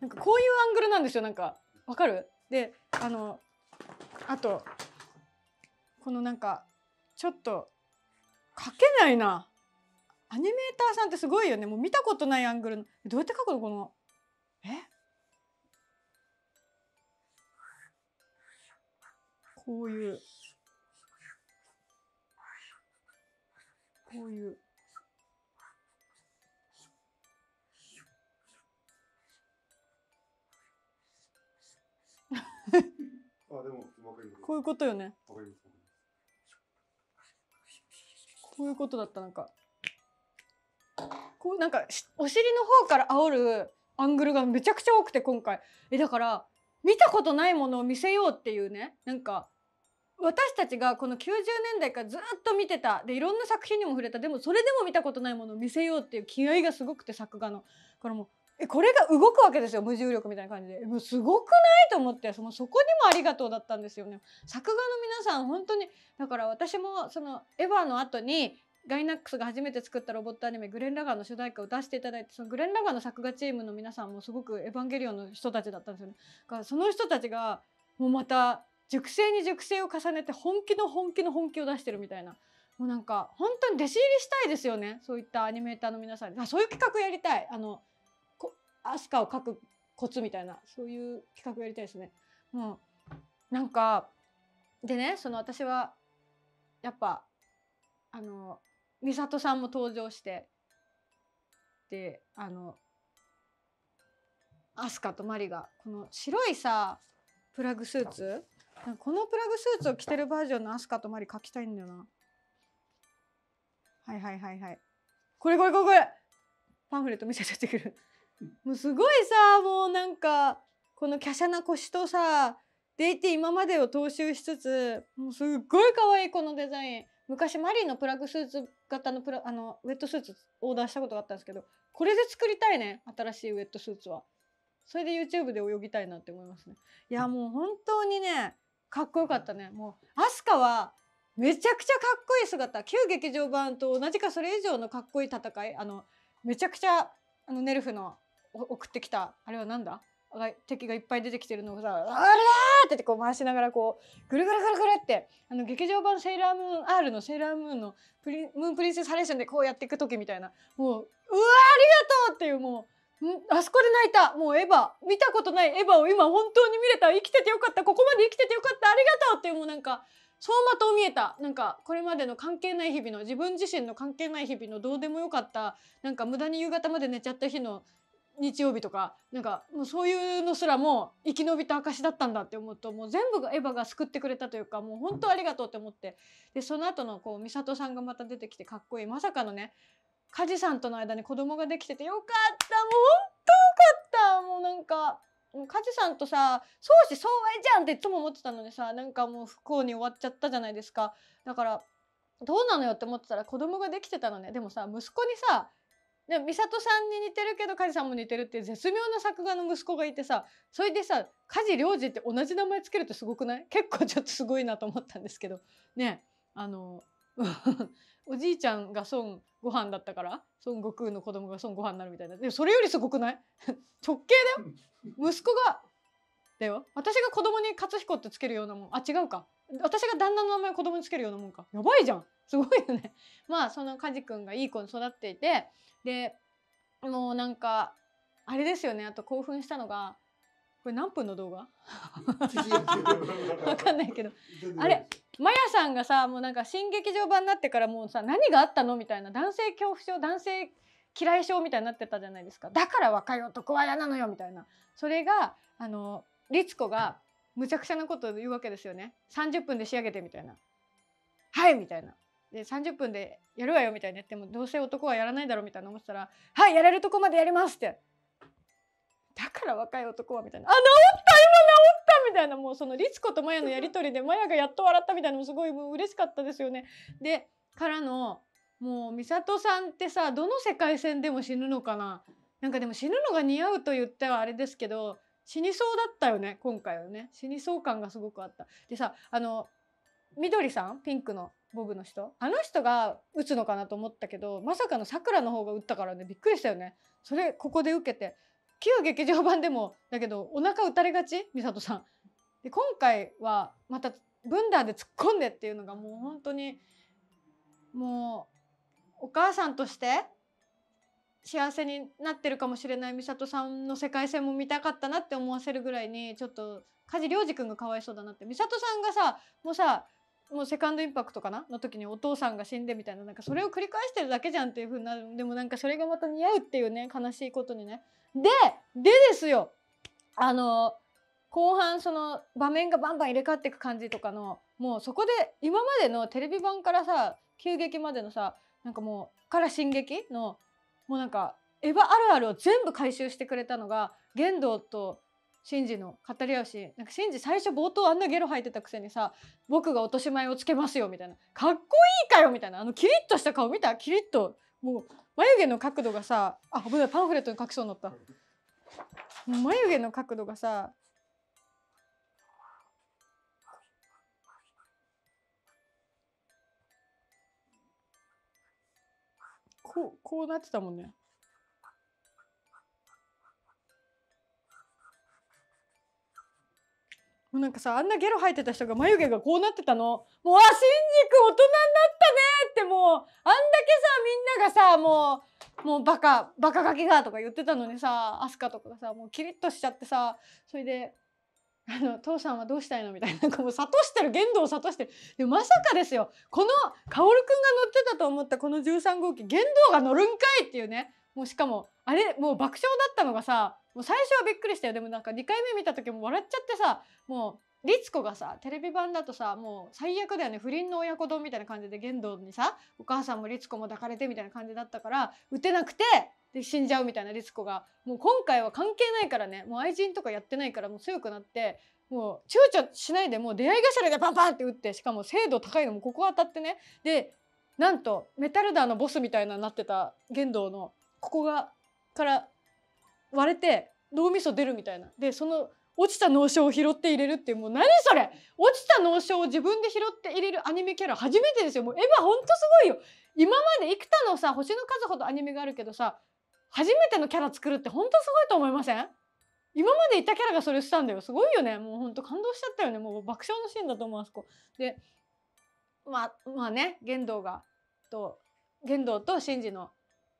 なんかこういうアングルなんですよ。なんかわかる？で、あのあとこのなんかちょっと書けないな。アニメーターさんってすごいよね。もう見たことないアングル。どうやって描くのこの、え？こういうこういうあ、でもこういうことよね。こういうことだった。なんかこうなんかお尻の方から煽るアングルがめちゃくちゃ多くて今回、えだから見たことないものを見せようっていうね、なんか私たちがこのきゅうじゅうねんだいからずっと見てたで、いろんな作品にも触れた、でもそれでも見たことないものを見せようっていう気合がすごくて、作画のからもうえこれが動くわけですよ、無重力みたいな感じで、もうすごくないと思って、そのそこにもありがとうだったんですよね、作画の皆さん本当に。だから私もそのエヴァの後にガイナックスが初めて作ったロボットアニメ「グレン・ラガー」の主題歌を出していただいて、そのグレン・ラガーの作画チームの皆さんもすごく「エヴァンゲリオン」の人たちだったんですよね。だからその人たちがもうまた熟成に熟成を重ねて本気の本気の本気を出してるみたいな、もうなんか本当に弟子入りしたいですよね、そういったアニメーターの皆さんに。あ、そういう企画やりたい、あのこアスカを描くコツみたいな、そういう企画やりたいですね。もうなんかでね、その私はやっぱあの美里さんも登場して、であのアスカとマリがこの白いさプラグスーツ、このプラグスーツを着てるバージョンのアスカとマリ描きたいんだよな。はいはいはいはい、これこれこれこれ、パンフレット見せてくるもうすごいさ、もうなんかこの華奢な腰とさでいて今までを踏襲しつつ、もうすっごい可愛いこのデザイン。昔マリーのプラグスーツ型のプラあのウェットスーツオーダーしたことがあったんですけど、これで作りたいね、新しいウェットスーツは。それで YouTube で泳ぎたいなって思いますね。いやもう本当にねかっこよかったね。もうアスカはめちゃくちゃかっこいい姿、旧劇場版と同じかそれ以上のかっこいい戦い、あのめちゃくちゃあのネルフの送ってきたあれはなんだ、敵がいっぱい出てきてるのをさ「あれだ!」ってってこう回しながらこうぐるぐるぐるぐるって、あの劇場版「セーラームーン R」の「セーラームーン」のプリ「ムーンプリンセスハレーション」でこうやっていく時みたいな、もう「うわありがとう!」っていう、もうあそこで泣いた。もうエヴァ見たことないエヴァを今本当に見れた、生きててよかった、ここまで生きててよかった、ありがとうっていう、もうなんか走馬灯見えた。なんかこれまでの関係ない日々の、自分自身の関係ない日々の、どうでもよかった、なんか無駄に夕方まで寝ちゃった日の日曜日とか、なんかもうそういうのすらも生き延びた証だったんだって思うと、もう全部がエヴァが救ってくれたというか、もう本当ありがとうって思って、でその後のこう美里さんがまた出てきてかっこいい、まさかのね家事さんとの間に子供ができててよかった。もうほんとよかった。もうなんか。もうカジさんとさ、相思相愛じゃんっていつも思ってたのにさ、なんかもう不幸に終わっちゃったじゃないですか。だからどうなのよって思ってたら子供ができてたのね。でもさ、息子にさ、でも美里さんに似てるけどカジさんも似てるっていう絶妙な作画の息子がいてさ、それでさ、カジ良二って同じ名前つけるってすごくない？結構ちょっとすごいなと思ったんですけどね。あのおじいちゃんが孫悟飯だったから孫悟空の子供が孫悟飯になるみたいな。でもそれよりすごくない？直系だよ。息子がだよ。私が子供に勝彦ってつけるようなもん。あ、違うか。私が旦那の名前を子供につけるようなもんか。やばいじゃん。すごいよね。まあその梶君がいい子に育っていて、でもうなんかあれですよね。あと興奮したのが、これ何分の動画？わかんないけど、あれマヤさんがさ、もうなんか新劇場版になってからもうさ、何があったのみたいな、男性恐怖症、男性嫌い症みたいになってたじゃないですか。だから若い男は嫌なのよみたいな。それがあの律子がむちゃくちゃなことを言うわけですよね。さんじゅっぷんで仕上げてみたいな。はいみたいな。でさんじゅっぷんでやるわよみたいな。でもどうせ男はやらないだろうみたいな思ってたら、はいやれるとこまでやりますって。だから若い男はみたいな。あ、治った今治ったみたいな。もうその律子とマヤのやり取りでマヤがやっと笑ったみたいなのもすごいもう嬉しかったですよね。でからのもう美里さんってさ、どの世界線でも死ぬのかな。なんかでも死ぬのが似合うと言ってはあれですけど、死にそうだったよね今回はね。死にそう感がすごくあった。でさ、あの緑さん、ピンクのボブの人、あの人が打つのかなと思ったけど、まさかのさくらの方が打ったからね、びっくりしたよね。それここで受けて。旧劇場版でもだけどお腹打たれがち美里さんで、今回はまたブンダーで突っ込んでっていうのがもう本当にもうお母さんとして幸せになってるかもしれない美里さんの世界線も見たかったなって思わせるぐらいに、ちょっと梶良二君がかわいそうだなって。美里さんがさ、もうさもうセカンドインパクトかなの時にお父さんが死んでみたいな、なんかそれを繰り返してるだけじゃんっていう風になる。でもなんかそれがまた似合うっていうね、悲しいことにね。ででですよ、あの後半その場面がバンバン入れ替わっていく感じとかの、もうそこで今までのテレビ版からさ急激までのさ、なんかもうから進撃のもうなんかエヴァあるあるを全部回収してくれたのが、玄道とシンジの語り合うシーン。なんかシンジ最初冒頭あんなゲロ吐いてたくせにさ、僕が落とし前をつけますよみたいな、かっこいいかよみたいな、あのキリッとした顔見た？キリッと。もう眉毛の角度がさ、あ、危ない、パンフレットに書きそうになった。もう眉毛の角度がさ、こうこうなってたもんね。もうなんかさ、あんなゲロ吐いてた人が眉毛がこうなってたの。もう、あ、シンジ君大人になったねって、もうあんだけさ、みんながさ、もうもうバカバカガキがとか言ってたのにさ、アスカとかがさもうキリッとしちゃってさ、それであの父さんはどうしたいのみたいな、なんかもう諭してる、言動を諭してる。でまさかですよ、このカオルくんが乗ってたと思ったこのじゅうさんごうき、言動が乗るんかいっていうね。もうしかもあれもう爆笑だったのがさ、もう最初はびっくりしたよ。でもなんかにかいめ見た時も笑っちゃってさ、もう律子がさテレビ版だとさ、もう最悪だよね、不倫の親子丼みたいな感じで玄道にさ、お母さんも律子も抱かれてみたいな感じだったから、打てなくてで死んじゃうみたいな律子が、もう今回は関係ないからね、もう愛人とかやってないから、もう強くなって、もう躊躇しないでもう出会い頭でパンパンって打って、しかも精度高いのもここ当たってね。でなんとメタルダーのボスみたいななってた玄道のここがから割れて脳みそ出るみたいな。でその落ちた脳症を拾って入れるっていう、もう何それ、落ちた脳症を自分で拾って入れるアニメキャラ初めてですよ。もうエヴァほんとすごいよ。今まで幾多のさ星の数ほどアニメがあるけどさ、初めてのキャラ作るってほんとすごいと思いません？今までいたキャラがそれしたんだよ。すごいよね。もうほんと感動しちゃったよね。もう爆笑のシーンだと思う、あそこで。まあまあね、玄道がと玄道とシンジの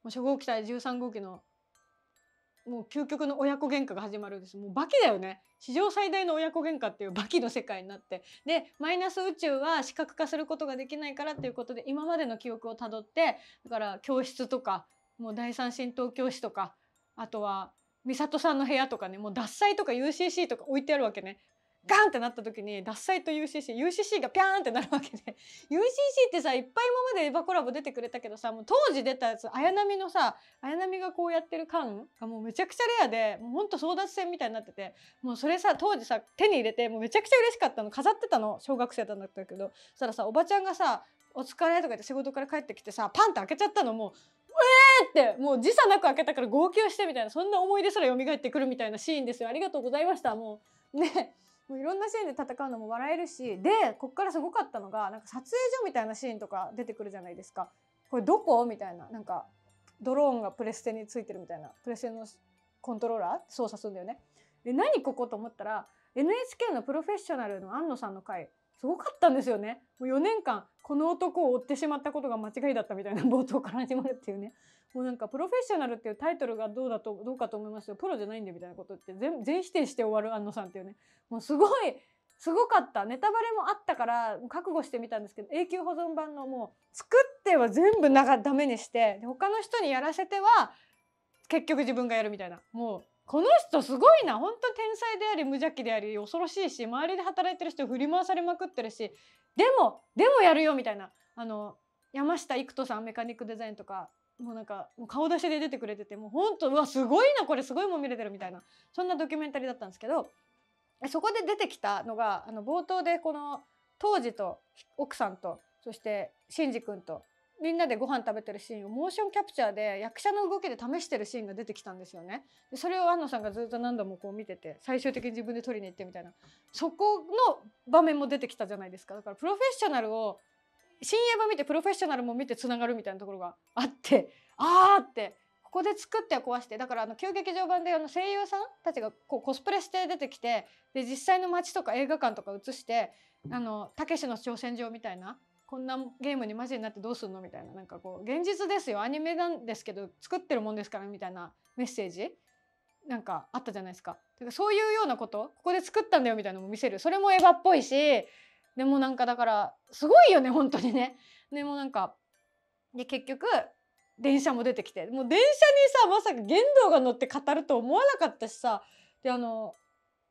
もう初号機対じゅうさんごうきのもう究極の親子喧嘩が始まるんです。もうバキだよね、史上最大の親子喧嘩っていうバキの世界になって、でマイナス宇宙は視覚化することができないからっていうことで、今までの記憶をたどって、だから教室とかもう第三神道教師とか、あとは美里さんの部屋とかね、もう獺祭とか ユーシーシー とか置いてあるわけね。ガンってなった時に獺祭と ユーシーシーユーシーシー ユーシーシー がピャーンってなるわけでユーシーシー ってさいっぱい今までエヴァコラボ出てくれたけどさ、もう当時出たやつ綾波のさ綾波がこうやってる感がもうめちゃくちゃレアで、もうほんと争奪戦みたいになってて、もうそれさ当時さ手に入れてもうめちゃくちゃ嬉しかったの、飾ってたの、小学生だったけど、そしたらさおばちゃんがさ「お疲れ」とか言って仕事から帰ってきてさパンって開けちゃったの、もうえーってもう時差なく開けたから号泣してみたいな、そんな思い出すら蘇ってくるみたいなシーンですよ。ありがとうございました。もうねもういろんなシーンで戦うのも笑えるし、でこっからすごかったのがなんか撮影所みたいなシーンとか出てくるじゃないですか。これどこみたいな、なんかドローンがプレステについてるみたいな、プレステのコントローラー操作するんだよね。で何ここと思ったら エヌエイチケー のプロフェッショナルの安野さんの回すごかったんですよね。もうよねんかんこの男を追ってしまったことが間違いだったみたいな冒頭から始まるっていうね。もうなんかプロフェッショナルっていうタイトルがどうだとどうかと思いますよ。プロじゃないんでみたいなことって全全否定して終わる安野さんっていうね。もうすごいすごかった。ネタバレもあったから覚悟してみたんですけど、永久保存版のもう作っては全部ながダメにして、で他の人にやらせては結局自分がやるみたいな。もうこの人すごいな、本当天才であり無邪気であり恐ろしいし、周りで働いてる人振り回されまくってるし、でもでもやるよみたいな、あの山下育人さんメカニックデザインとかもうなんかもう顔出しで出てくれてて、もう本当うわすごいなこれすごいもん見れてるみたいな、そんなドキュメンタリーだったんですけど、そこで出てきたのがあの冒頭でこの当時と奥さんとそしてシンジ君とみんなでご飯食べてるシーンをモーションキャプチャーで役者の動きで試してるシーンが出てきたんですよね。でそれを安野さんがずっと何度もこう見てて最終的に自分で撮りに行ってみたいな、そこの場面も出てきたじゃないですか。だからプロフェッショナルを深夜版見てプロフェッショナルも見てつながるみたいなところがあって、あーってここで作っては壊して、だからあの旧劇場版であの声優さんたちがこうコスプレして出てきて、で実際の街とか映画館とか映して、あのたけしの挑戦状みたいな。こんなゲームにマジになってどうすんのみたいな、なんかこう現実ですよアニメなんですけど作ってるもんですからみたいなメッセージなんかあったじゃないですか。だからそういうようなことここで作ったんだよみたいなのも見せる、それもエヴァっぽいし、でもなんかだからすごいよね本当にね。でもなんかで結局電車も出てきて、もう電車にさまさか玄道が乗って語ると思わなかったしさ、であの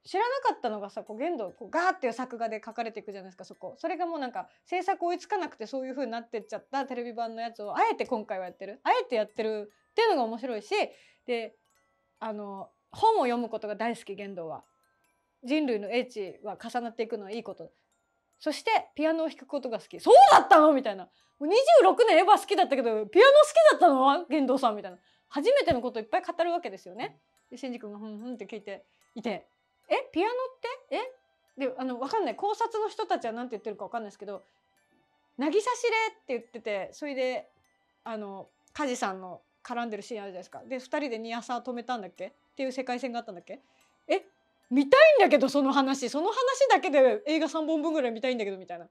知らなかったのがさ、こう言動こうガーっていう作画で書かれていくじゃないですか。そこそれがもうなんか制作追いつかなくてそういう風になってっちゃったテレビ版のやつをあえて今回はやってるあえてやってるっていうのが面白いし、であの本を読むことが大好き言動は人類の英知は重なっていくのはいいこと、そしてピアノを弾くことが好き、そうだったのみたいな、もうにじゅうろくねんエヴァ好きだったけどピアノ好きだったの言動さんみたいな、初めてのことをいっぱい語るわけですよね。でシンジ君がふんふんって聞いていて、えピアノってえであの分かんない、考察の人たちは何て言ってるか分かんないですけど「渚しれ」って言ってて、それであの梶さんの絡んでるシーンあるじゃないですか。でふたりでニアサー止めたんだっけっていう世界線があったんだっけ。え見たいんだけどその話その話だけで映画さんぼんぶんぐらい見たいんだけどみたいな。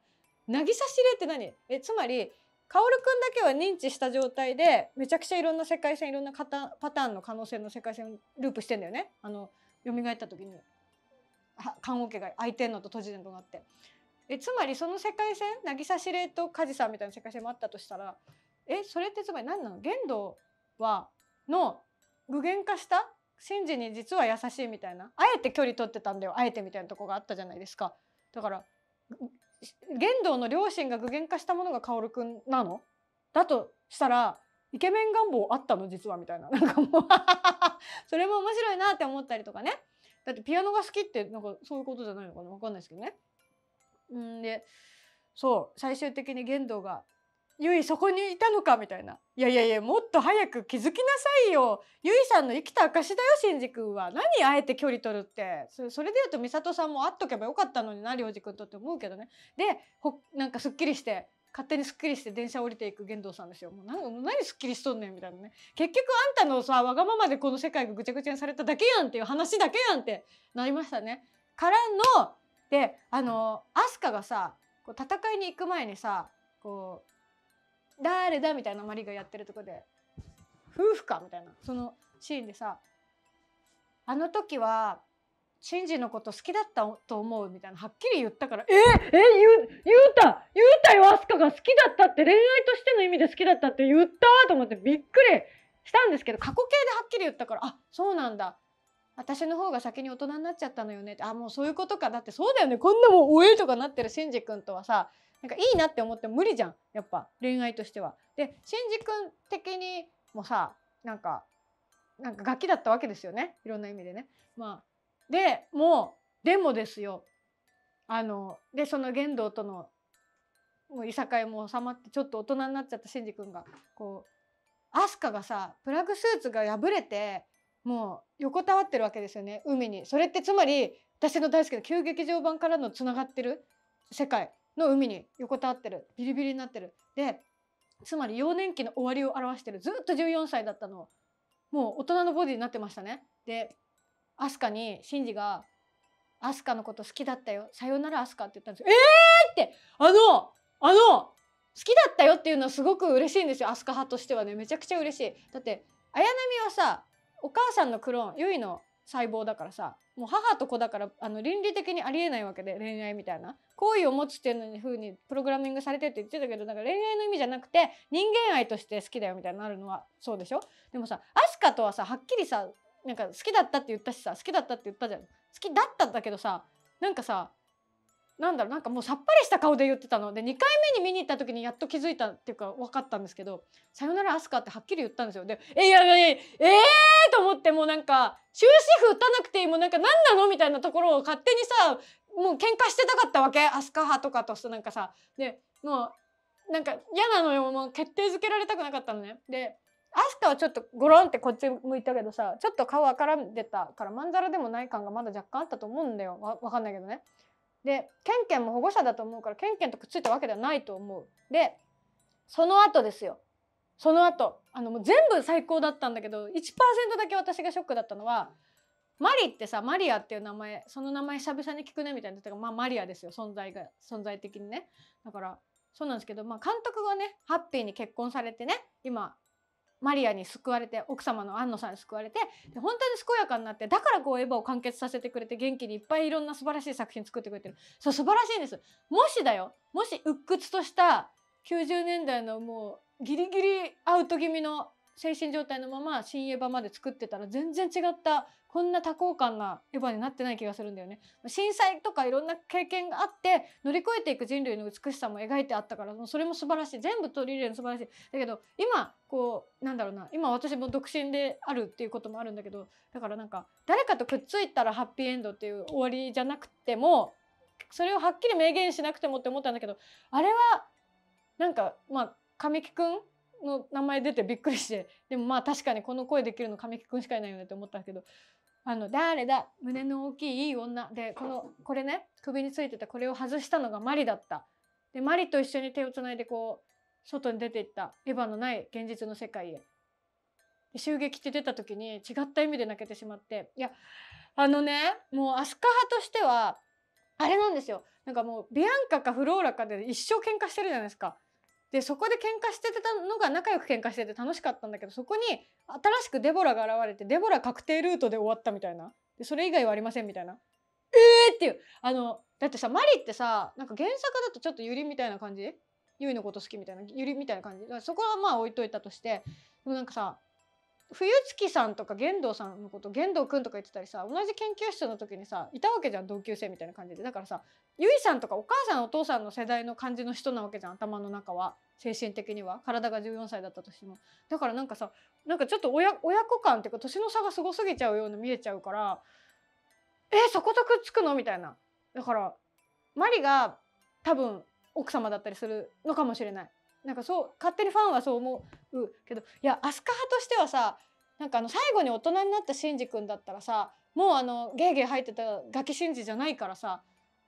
渚しれって何、えつまりカオルくんだけは認知した状態でめちゃくちゃいろんな世界線いろんなパターンの可能性の世界線をループしてんだよね。あの蘇った時に棺桶が開いてんのと閉じてんのがあって、えつまりその世界線渚しれと梶さんみたいな世界線もあったとしたら、えそれってつまり何なの、言動はの具現化したシンジに実は優しいみたいな、あえて距離取ってたんだよあえてみたいなとこがあったじゃないですか。だから言動の両親が具現化したものが薫くんなのだとしたら、イケメン願望あったの実はみたいな、なんかもうそれも面白いなって思ったりとかね。だってピアノが好きってなんかそういうことじゃないのかな分かんないですけどね。んでそう最終的に玄道が「ゆいそこにいたのか」みたいな「いやいやいやもっと早く気づきなさいよ、ゆいさんの生きた証だよシンジ君は、何あえて距離取るって、それ、それでいうと美里さんも会っとけばよかったのにな涼二君と」って思うけどね。でほなんかすっきりして勝手にすっきりして電車降りていく玄道さんですよ。もう何、何すっきりしとんねんみたいなね。結局あんたのさわがままでこの世界がぐちゃぐちゃにされただけやんっていう話だけやんってなりましたね。からのであのアスカがさこう戦いに行く前にさこう「誰だ?」みたいなマリがやってるとこで「夫婦か?」みたいなそのシーンでさ「あの時は」シンジのこと好きだったと思うみたいなはっきり言ったから、えええ言う言うた言うたよアスカが好きだったって恋愛としての意味で好きだったって言ったと思ってびっくりしたんですけど、過去形ではっきり言ったから、あそうなんだ私の方が先に大人になっちゃったのよねって、あ、もうそういうことか、だってそうだよね、こんなもんおえとかなってるしんじ君とはさ、なんかいいなって思っても無理じゃん、やっぱ恋愛としては。でしんじ君的にもさ、なんかなんかガキだったわけですよね、いろんな意味でね。まあ、でもでもですよ、あのでその玄道とのもういさかいも収まってちょっと大人になっちゃったしんじ君がこう。アスカがさ、プラグスーツが破れてもう横たわってるわけですよね、海に。それってつまり私の大好きな旧劇場版からのつながってる世界の海に横たわってる、ビリビリになってる。でつまり幼年期の終わりを表してる。ずっとじゅうよんさいだったの、もう大人のボディになってましたね。でアスカにシンジが「アスカのこと好きだったよ、さよならアスカ」って言ったんですよ。えーって、あのあの好きだったよっていうのはすごく嬉しいんですよ、アスカ派としてはね。めちゃくちゃ嬉しい。だって綾波はさ、お母さんのクローンユイの細胞だからさ、もう母と子だから、あの倫理的にありえないわけで、恋愛みたいな好意を持つっていう風にプログラミングされてるって言ってたけど、だから恋愛の意味じゃなくて人間愛として好きだよみたいになるのはそうでしょ。でもさ、アスカとはさ、はっきりさ、なんか好きだったって言ったしさ、好きだったって言ったじゃん。好きだったんだけどさ、なんかさ、なんだろう、なんかもうさっぱりした顔で言ってたので、にかいめに見に行った時にやっと気づいたっていうか分かったんですけど、さよならアスカってはっきり言ったんですよ。で「えいやいやいやええー!」と思って、もうなんか終止符打たなくていい、もうなんか何なのみたいなところを勝手にさ、もう喧嘩してたかったわけ、アスカ派とかとさ、なんかさ、でもうなんか嫌なのよ、もう決定づけられたくなかったのね。でアスカはちょっとゴロンってこっち向いたけどさ、ちょっと顔あからんでたから、まんざらでもない感がまだ若干あったと思うんだよ、わ分かんないけどね。でケンケンも保護者だと思うから、ケンケンとくっついたわけではないと思う。でその後ですよ、その後、あのもう全部最高だったんだけど いちパーセント だけ私がショックだったのは、マリってさ、マリアっていう名前、その名前久々に聞くねみたいな、だからまあマリアですよ、存在が、存在的にね。だからそうなんですけど、まあ、監督がねハッピーに結婚されてね、今マリアに救われて、奥様の安野さんに救われて、で本当に健やかになって、だからこうエヴァを完結させてくれて、元気にいっぱいいろんな素晴らしい作品作ってくれてる。そう、素晴らしいんです。もしだよ、もし鬱屈としたきゅうじゅうねんだいのもうギリギリアウト気味の精神状態のまま新エヴァまで作ってたら、全然違ったこんな多幸感なエヴァになってない気がするんだよね。震災とかいろんな経験があって乗り越えていく人類の美しさも描いてあったから、もうそれも素晴らしい、全部取り入れるの素晴らしい。だけど今こう、なんだろうな、今私も独身であるっていうこともあるんだけど、だからなんか誰かとくっついたらハッピーエンドっていう終わりじゃなくても、それをはっきり明言しなくてもって思ったんだけど、あれはなんかまあ神木くんの名前出てびっくりして、でもまあ確かにこの声できるの神木くんしかいないよねって思ったけど、あの誰だ胸の大きいいい女で、このこれね、首についてたこれを外したのがマリだった。でマリと一緒に手をつないでこう外に出ていったエヴァのない現実の世界へ。で襲撃って出た時に違った意味で泣けてしまって、いやあのね、もうアスカ派としてはあれなんですよ、なんかもうビアンカかフローラかで一生喧嘩してるじゃないですか。でそこで喧嘩しててたのが仲良く喧嘩してて楽しかったんだけど、そこに新しくデボラが現れて、デボラ確定ルートで終わったみたいな、でそれ以外はありませんみたいな、えーっていう、あのだってさ、マリってさ、なんか原作だとちょっとユリみたいな感じ、ユイのこと好きみたいなユリみたいな感じだから、そこはまあ置いといたとして、でもなんかさ、冬月さんとか玄道さんのこと玄道くんとか言ってたりさ、同じ研究室の時にさいたわけじゃん、同級生みたいな感じで。だからさ、ゆいさんとかお母さんお父さんの世代の感じの人なわけじゃん、頭の中は、精神的には。体がじゅうよんさいだったとしても、だからなんかさ、なんかちょっと 親, 親子感っていうか年の差がすごすぎちゃうように見えちゃうから、えー、そことくっつくのみたいな。だからマリが多分奥様だったりするのかもしれない。なんかそう勝手にファンはそう思うけど、いやアスカ派としてはさ、なんかあの最後に大人になったシンジ君だったらさ、もうあのゲーゲー入ってたガキシンジじゃないからさ、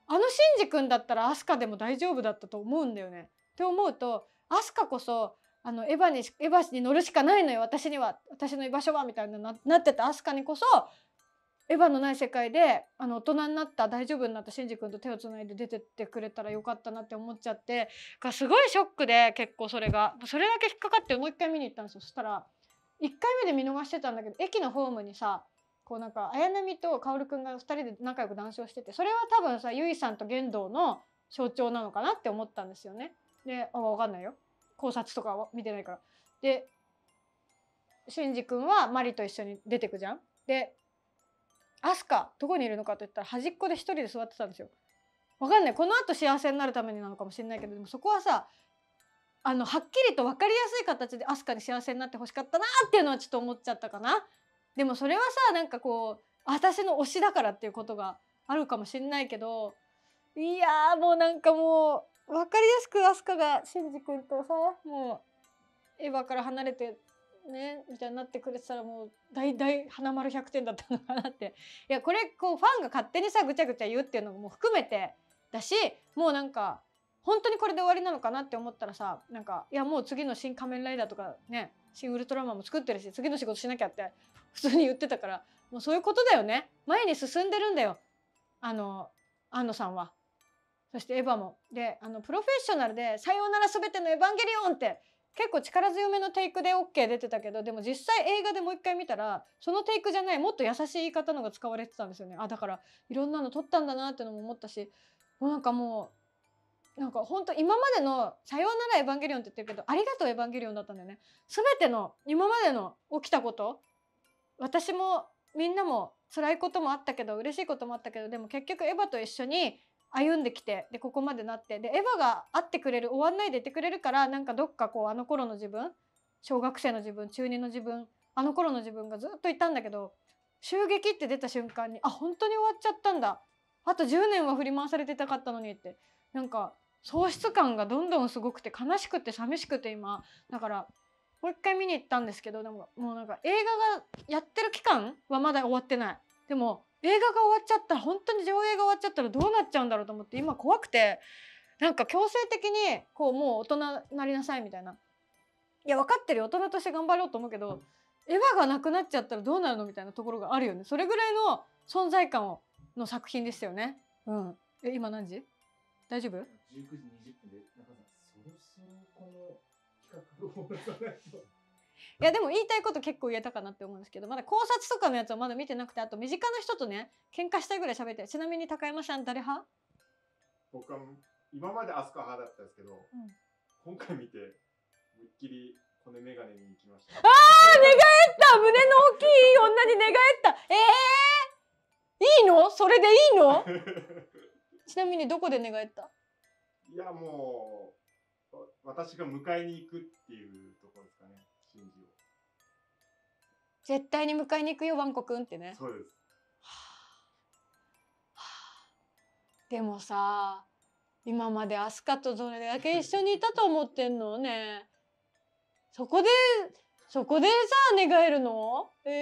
あのシンジ君だったらアスカでも大丈夫だったと思うんだよね。って思うと、アスカこそあのエヴァにエヴァに乗るしかないのよ、私には、私の居場所はみたいななってたアスカにこそ、エヴァのない世界であの大人になった大丈夫になったシンジ君と手をつないで出てってくれたらよかったなって思っちゃって、がすごいショックで、結構それがそれだけ引っかかってもう一回見に行ったんですよ。そしたらいっかいめで見逃してたんだけど、駅のホームにさ、こうなんか綾波と薫君がふたりで仲良く談笑してて、それは多分さ、ゆいさんと玄道の象徴なのかなって思ったんですよね。であ分かんないよ、考察とかは見てないから。でシンジ君はマリと一緒に出てくじゃん。でアスカどこにいるのかといったら端っこで一人で座ってたんですよ。わかんない、このあと幸せになるためになのかもしれないけど、でもそこはさ、あのはっきりと分かりやすい形でアスカに幸せになってほしかったなっていうのはちょっと思っちゃったかな。でもそれはさ、なんかこう私の推しだからっていうことがあるかもしれないけど、いやーもうなんかもう分かりやすくアスカがシンジ君とさ、もうエヴァから離れてねみたいになってくれてたら、もう大大花丸ひゃくてんだったのかなって。いやこれこうファンが勝手にさぐちゃぐちゃ言うっていうのも含めてだし、もうなんか本当にこれで終わりなのかなって思ったらさ、なんかいやもう次の「新仮面ライダー」とかね「新ウルトラマン」も作ってるし、次の仕事しなきゃって普通に言ってたから、もうそういうことだよね。前に進んでるんだよ、あの庵野さんは。そしてエヴァも。であのプロフェッショナルで「さようならすべてのエヴァンゲリオン」って結構力強めのテイクで オーケー 出てたけど、でも実際映画でもう一回見たらそのテイクじゃない、もっと優しい言い方のが使われてたんですよね。あだからいろんなの撮ったんだなってのも思ったし、もうなんかもう。なんか本当今までの「さようならエヴァンゲリオン」って言ってるけど「ありがとうエヴァンゲリオン」だったんだよね。全ての今までの起きたこと、私もみんなも辛いこともあったけど嬉しいこともあったけど、でも結局エヴァと一緒に歩んできて、でここまでなって、でエヴァが会ってくれる、終わんないでいてくれるから、なんかどっかこうあの頃の自分、小学生の自分、中二の自分、あの頃の自分がずっといたんだけど、襲撃って出た瞬間にあ本当に終わっちゃったんだ、あとじゅうねんは振り回されてたかったのにって、なんか喪失感がどんどんすごくて悲しくて寂しくて、今だからもう一回見に行ったんですけど、でももうなんか映画がやってる期間はまだ終わってない。でも映画が終わっちゃったら、本当に上映が終わっちゃったらどうなっちゃうんだろうと思って、今怖くて、なんか強制的にこうもう大人なりなさいみたいな、いや分かってるよ、大人として頑張ろうと思うけど、エヴァがなくなっちゃったらどうなるのみたいなところがあるよね。それぐらいの存在感をの作品ですよね。うん、え今何時？大丈夫？じゅうくじにじゅっぷんで中さん、そろそろこの企画を終わらないと。いやでも言いたいこと結構言えたかなって思うんですけど、まだ考察とかのやつはまだ見てなくて、あと身近な人とね喧嘩したいぐらい喋って。ちなみに高山さん誰派？僕は今まで飛鳥派だったんですけど、うん、今回見て思いっきりこのメガネに行きました。ああ寝返った胸の大きい女に寝返った。ええー、いいの？それでいいの？ちなみにどこで寝返った？いやもう私が迎えに行くっていうところですかね、シンジを。絶対に迎えに行くよワンコくんってね。そうです。はあはあ、でもさ今までアスカとどれだけ一緒にいたと思ってんのね。そこでそこでさ寝返るの？え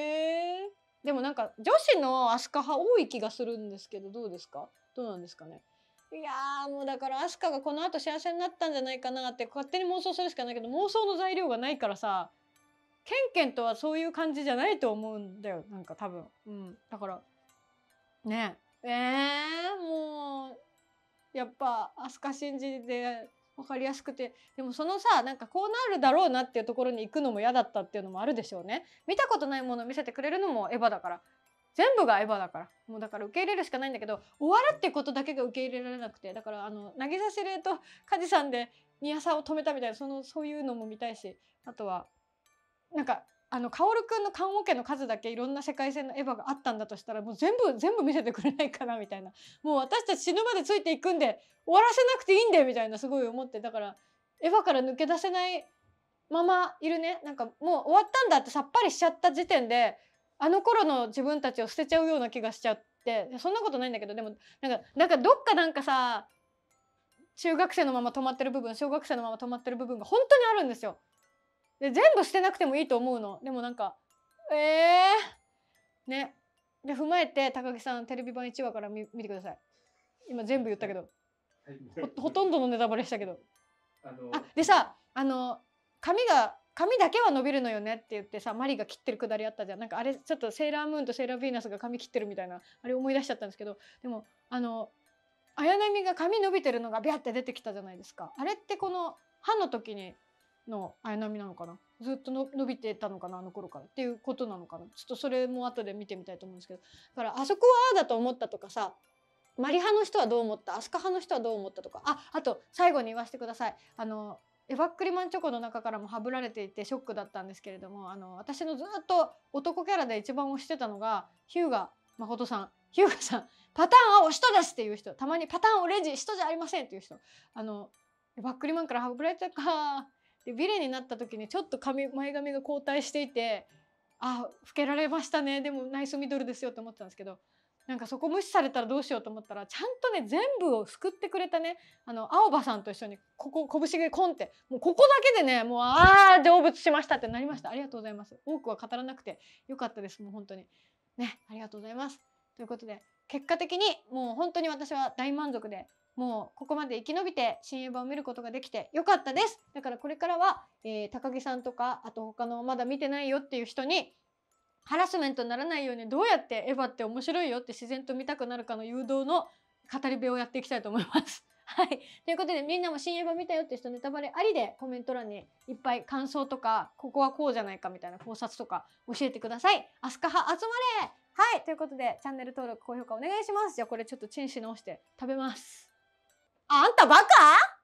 えー。でもなんか女子のアスカ派多い気がするんですけど、どうですか？どうなんですかね。いやーもうだからアスカがこの後幸せになったんじゃないかなって勝手に妄想するしかないけど、妄想の材料がないからさ、ケンケンとはそういう感じじゃないと思うんだよ、なんか多分、うん、だからねええー、もうやっぱアスカ信じで分かりやすくて、でもそのさなんかこうなるだろうなっていうところに行くのも嫌だったっていうのもあるでしょうね。見たことないものを見せてくれるのもエヴァだから、全部がエヴァだから、もうだから受け入れるしかないんだけど、終わるってことだけが受け入れられなくて、だからあの渚しれいと梶さんでニヤサを止めたみたいな、そのそういうのも見たいし、あとはなんかあの薫君の棺桶の数だけいろんな世界線のエヴァがあったんだとしたら、もう全部全部見せてくれないかなみたいな、もう私たち死ぬまでついていくんで終わらせなくていいんでみたいなすごい思って、だからエヴァから抜け出せないままいるね。なんかもう終わったんだってさっぱりしちゃった時点で。あの頃の自分たちを捨てちゃうような気がしちゃって、そんなことないんだけど、でもなんかなんかどっかなんかさ中学生のまま止まってる部分、小学生のまま止まってる部分が本当にあるんですよ。で全部捨てなくてもいいと思うの。でもなんかええー、ねで踏まえて高木さんテレビ版いちわから 見, 見てください。今全部言ったけど ほ, ほとんどのネタバレしたけど、あのー、あでさあの髪が髪だけは伸びるのよねって言ってさ、マリが切ってるくだりあったじゃん。なんかあれちょっとセーラームーンとセーラーヴィーナスが髪切ってるみたいな、あれ思い出しちゃったんですけど、でもあの綾波が髪伸びてるのがビャって出てきたじゃないですか。あれってこの歯の時にの綾波なのかな、ずっとの伸びてたのかなあの頃からっていうことなのかな。ちょっとそれも後で見てみたいと思うんですけど、だからあそこはああだと思ったとかさ、マリ派の人はどう思った、アスカ派の人はどう思ったとか、ああと最後に言わせてください。あのエヴァクリマンチョコの中からもハブられていてショックだったんですけれども、あの私のずっと男キャラで一番推してたのがヒューガ誠さん、ひゅうかさん、パターン青人ですっていう人、たまにパターンオレンジ人じゃありませんっていう人、あのバックリマンからはぶられたかでビレになった時にちょっと髪前髪が後退していて、あ、老けられましたね、でもナイスミドルですよと思ってたんですけど、なんかそこ無視されたらどうしようと思ったら、ちゃんとね全部を救ってくれたね、あの青葉さんと一緒にここ拳でコンってもうここだけでね、もうああ成仏しましたってなりました。ありがとうございます。多くは語らなくてよかったです。もう本当にね、ありがとうございます。ということで結果的にもう本当に私は大満足で、もうここまで生き延びて新エヴァを見ることができてよかったです。だからこれからは、えー、高木さんとかあと他のまだ見てないよっていう人にハラスメントにならないようにどうやってエヴァって面白いよって自然と見たくなるかの誘導の語り部をやっていきたいと思います。はい、ということでみんなも新エヴァ見たよって人ネタバレありでコメント欄にいっぱい感想とかここはこうじゃないかみたいな考察とか教えてください。アスカ派集まれ。はい、ということでチャンネル登録高評価お願いします。じゃあこれちょっとチンし直して食べます。あんたバカ？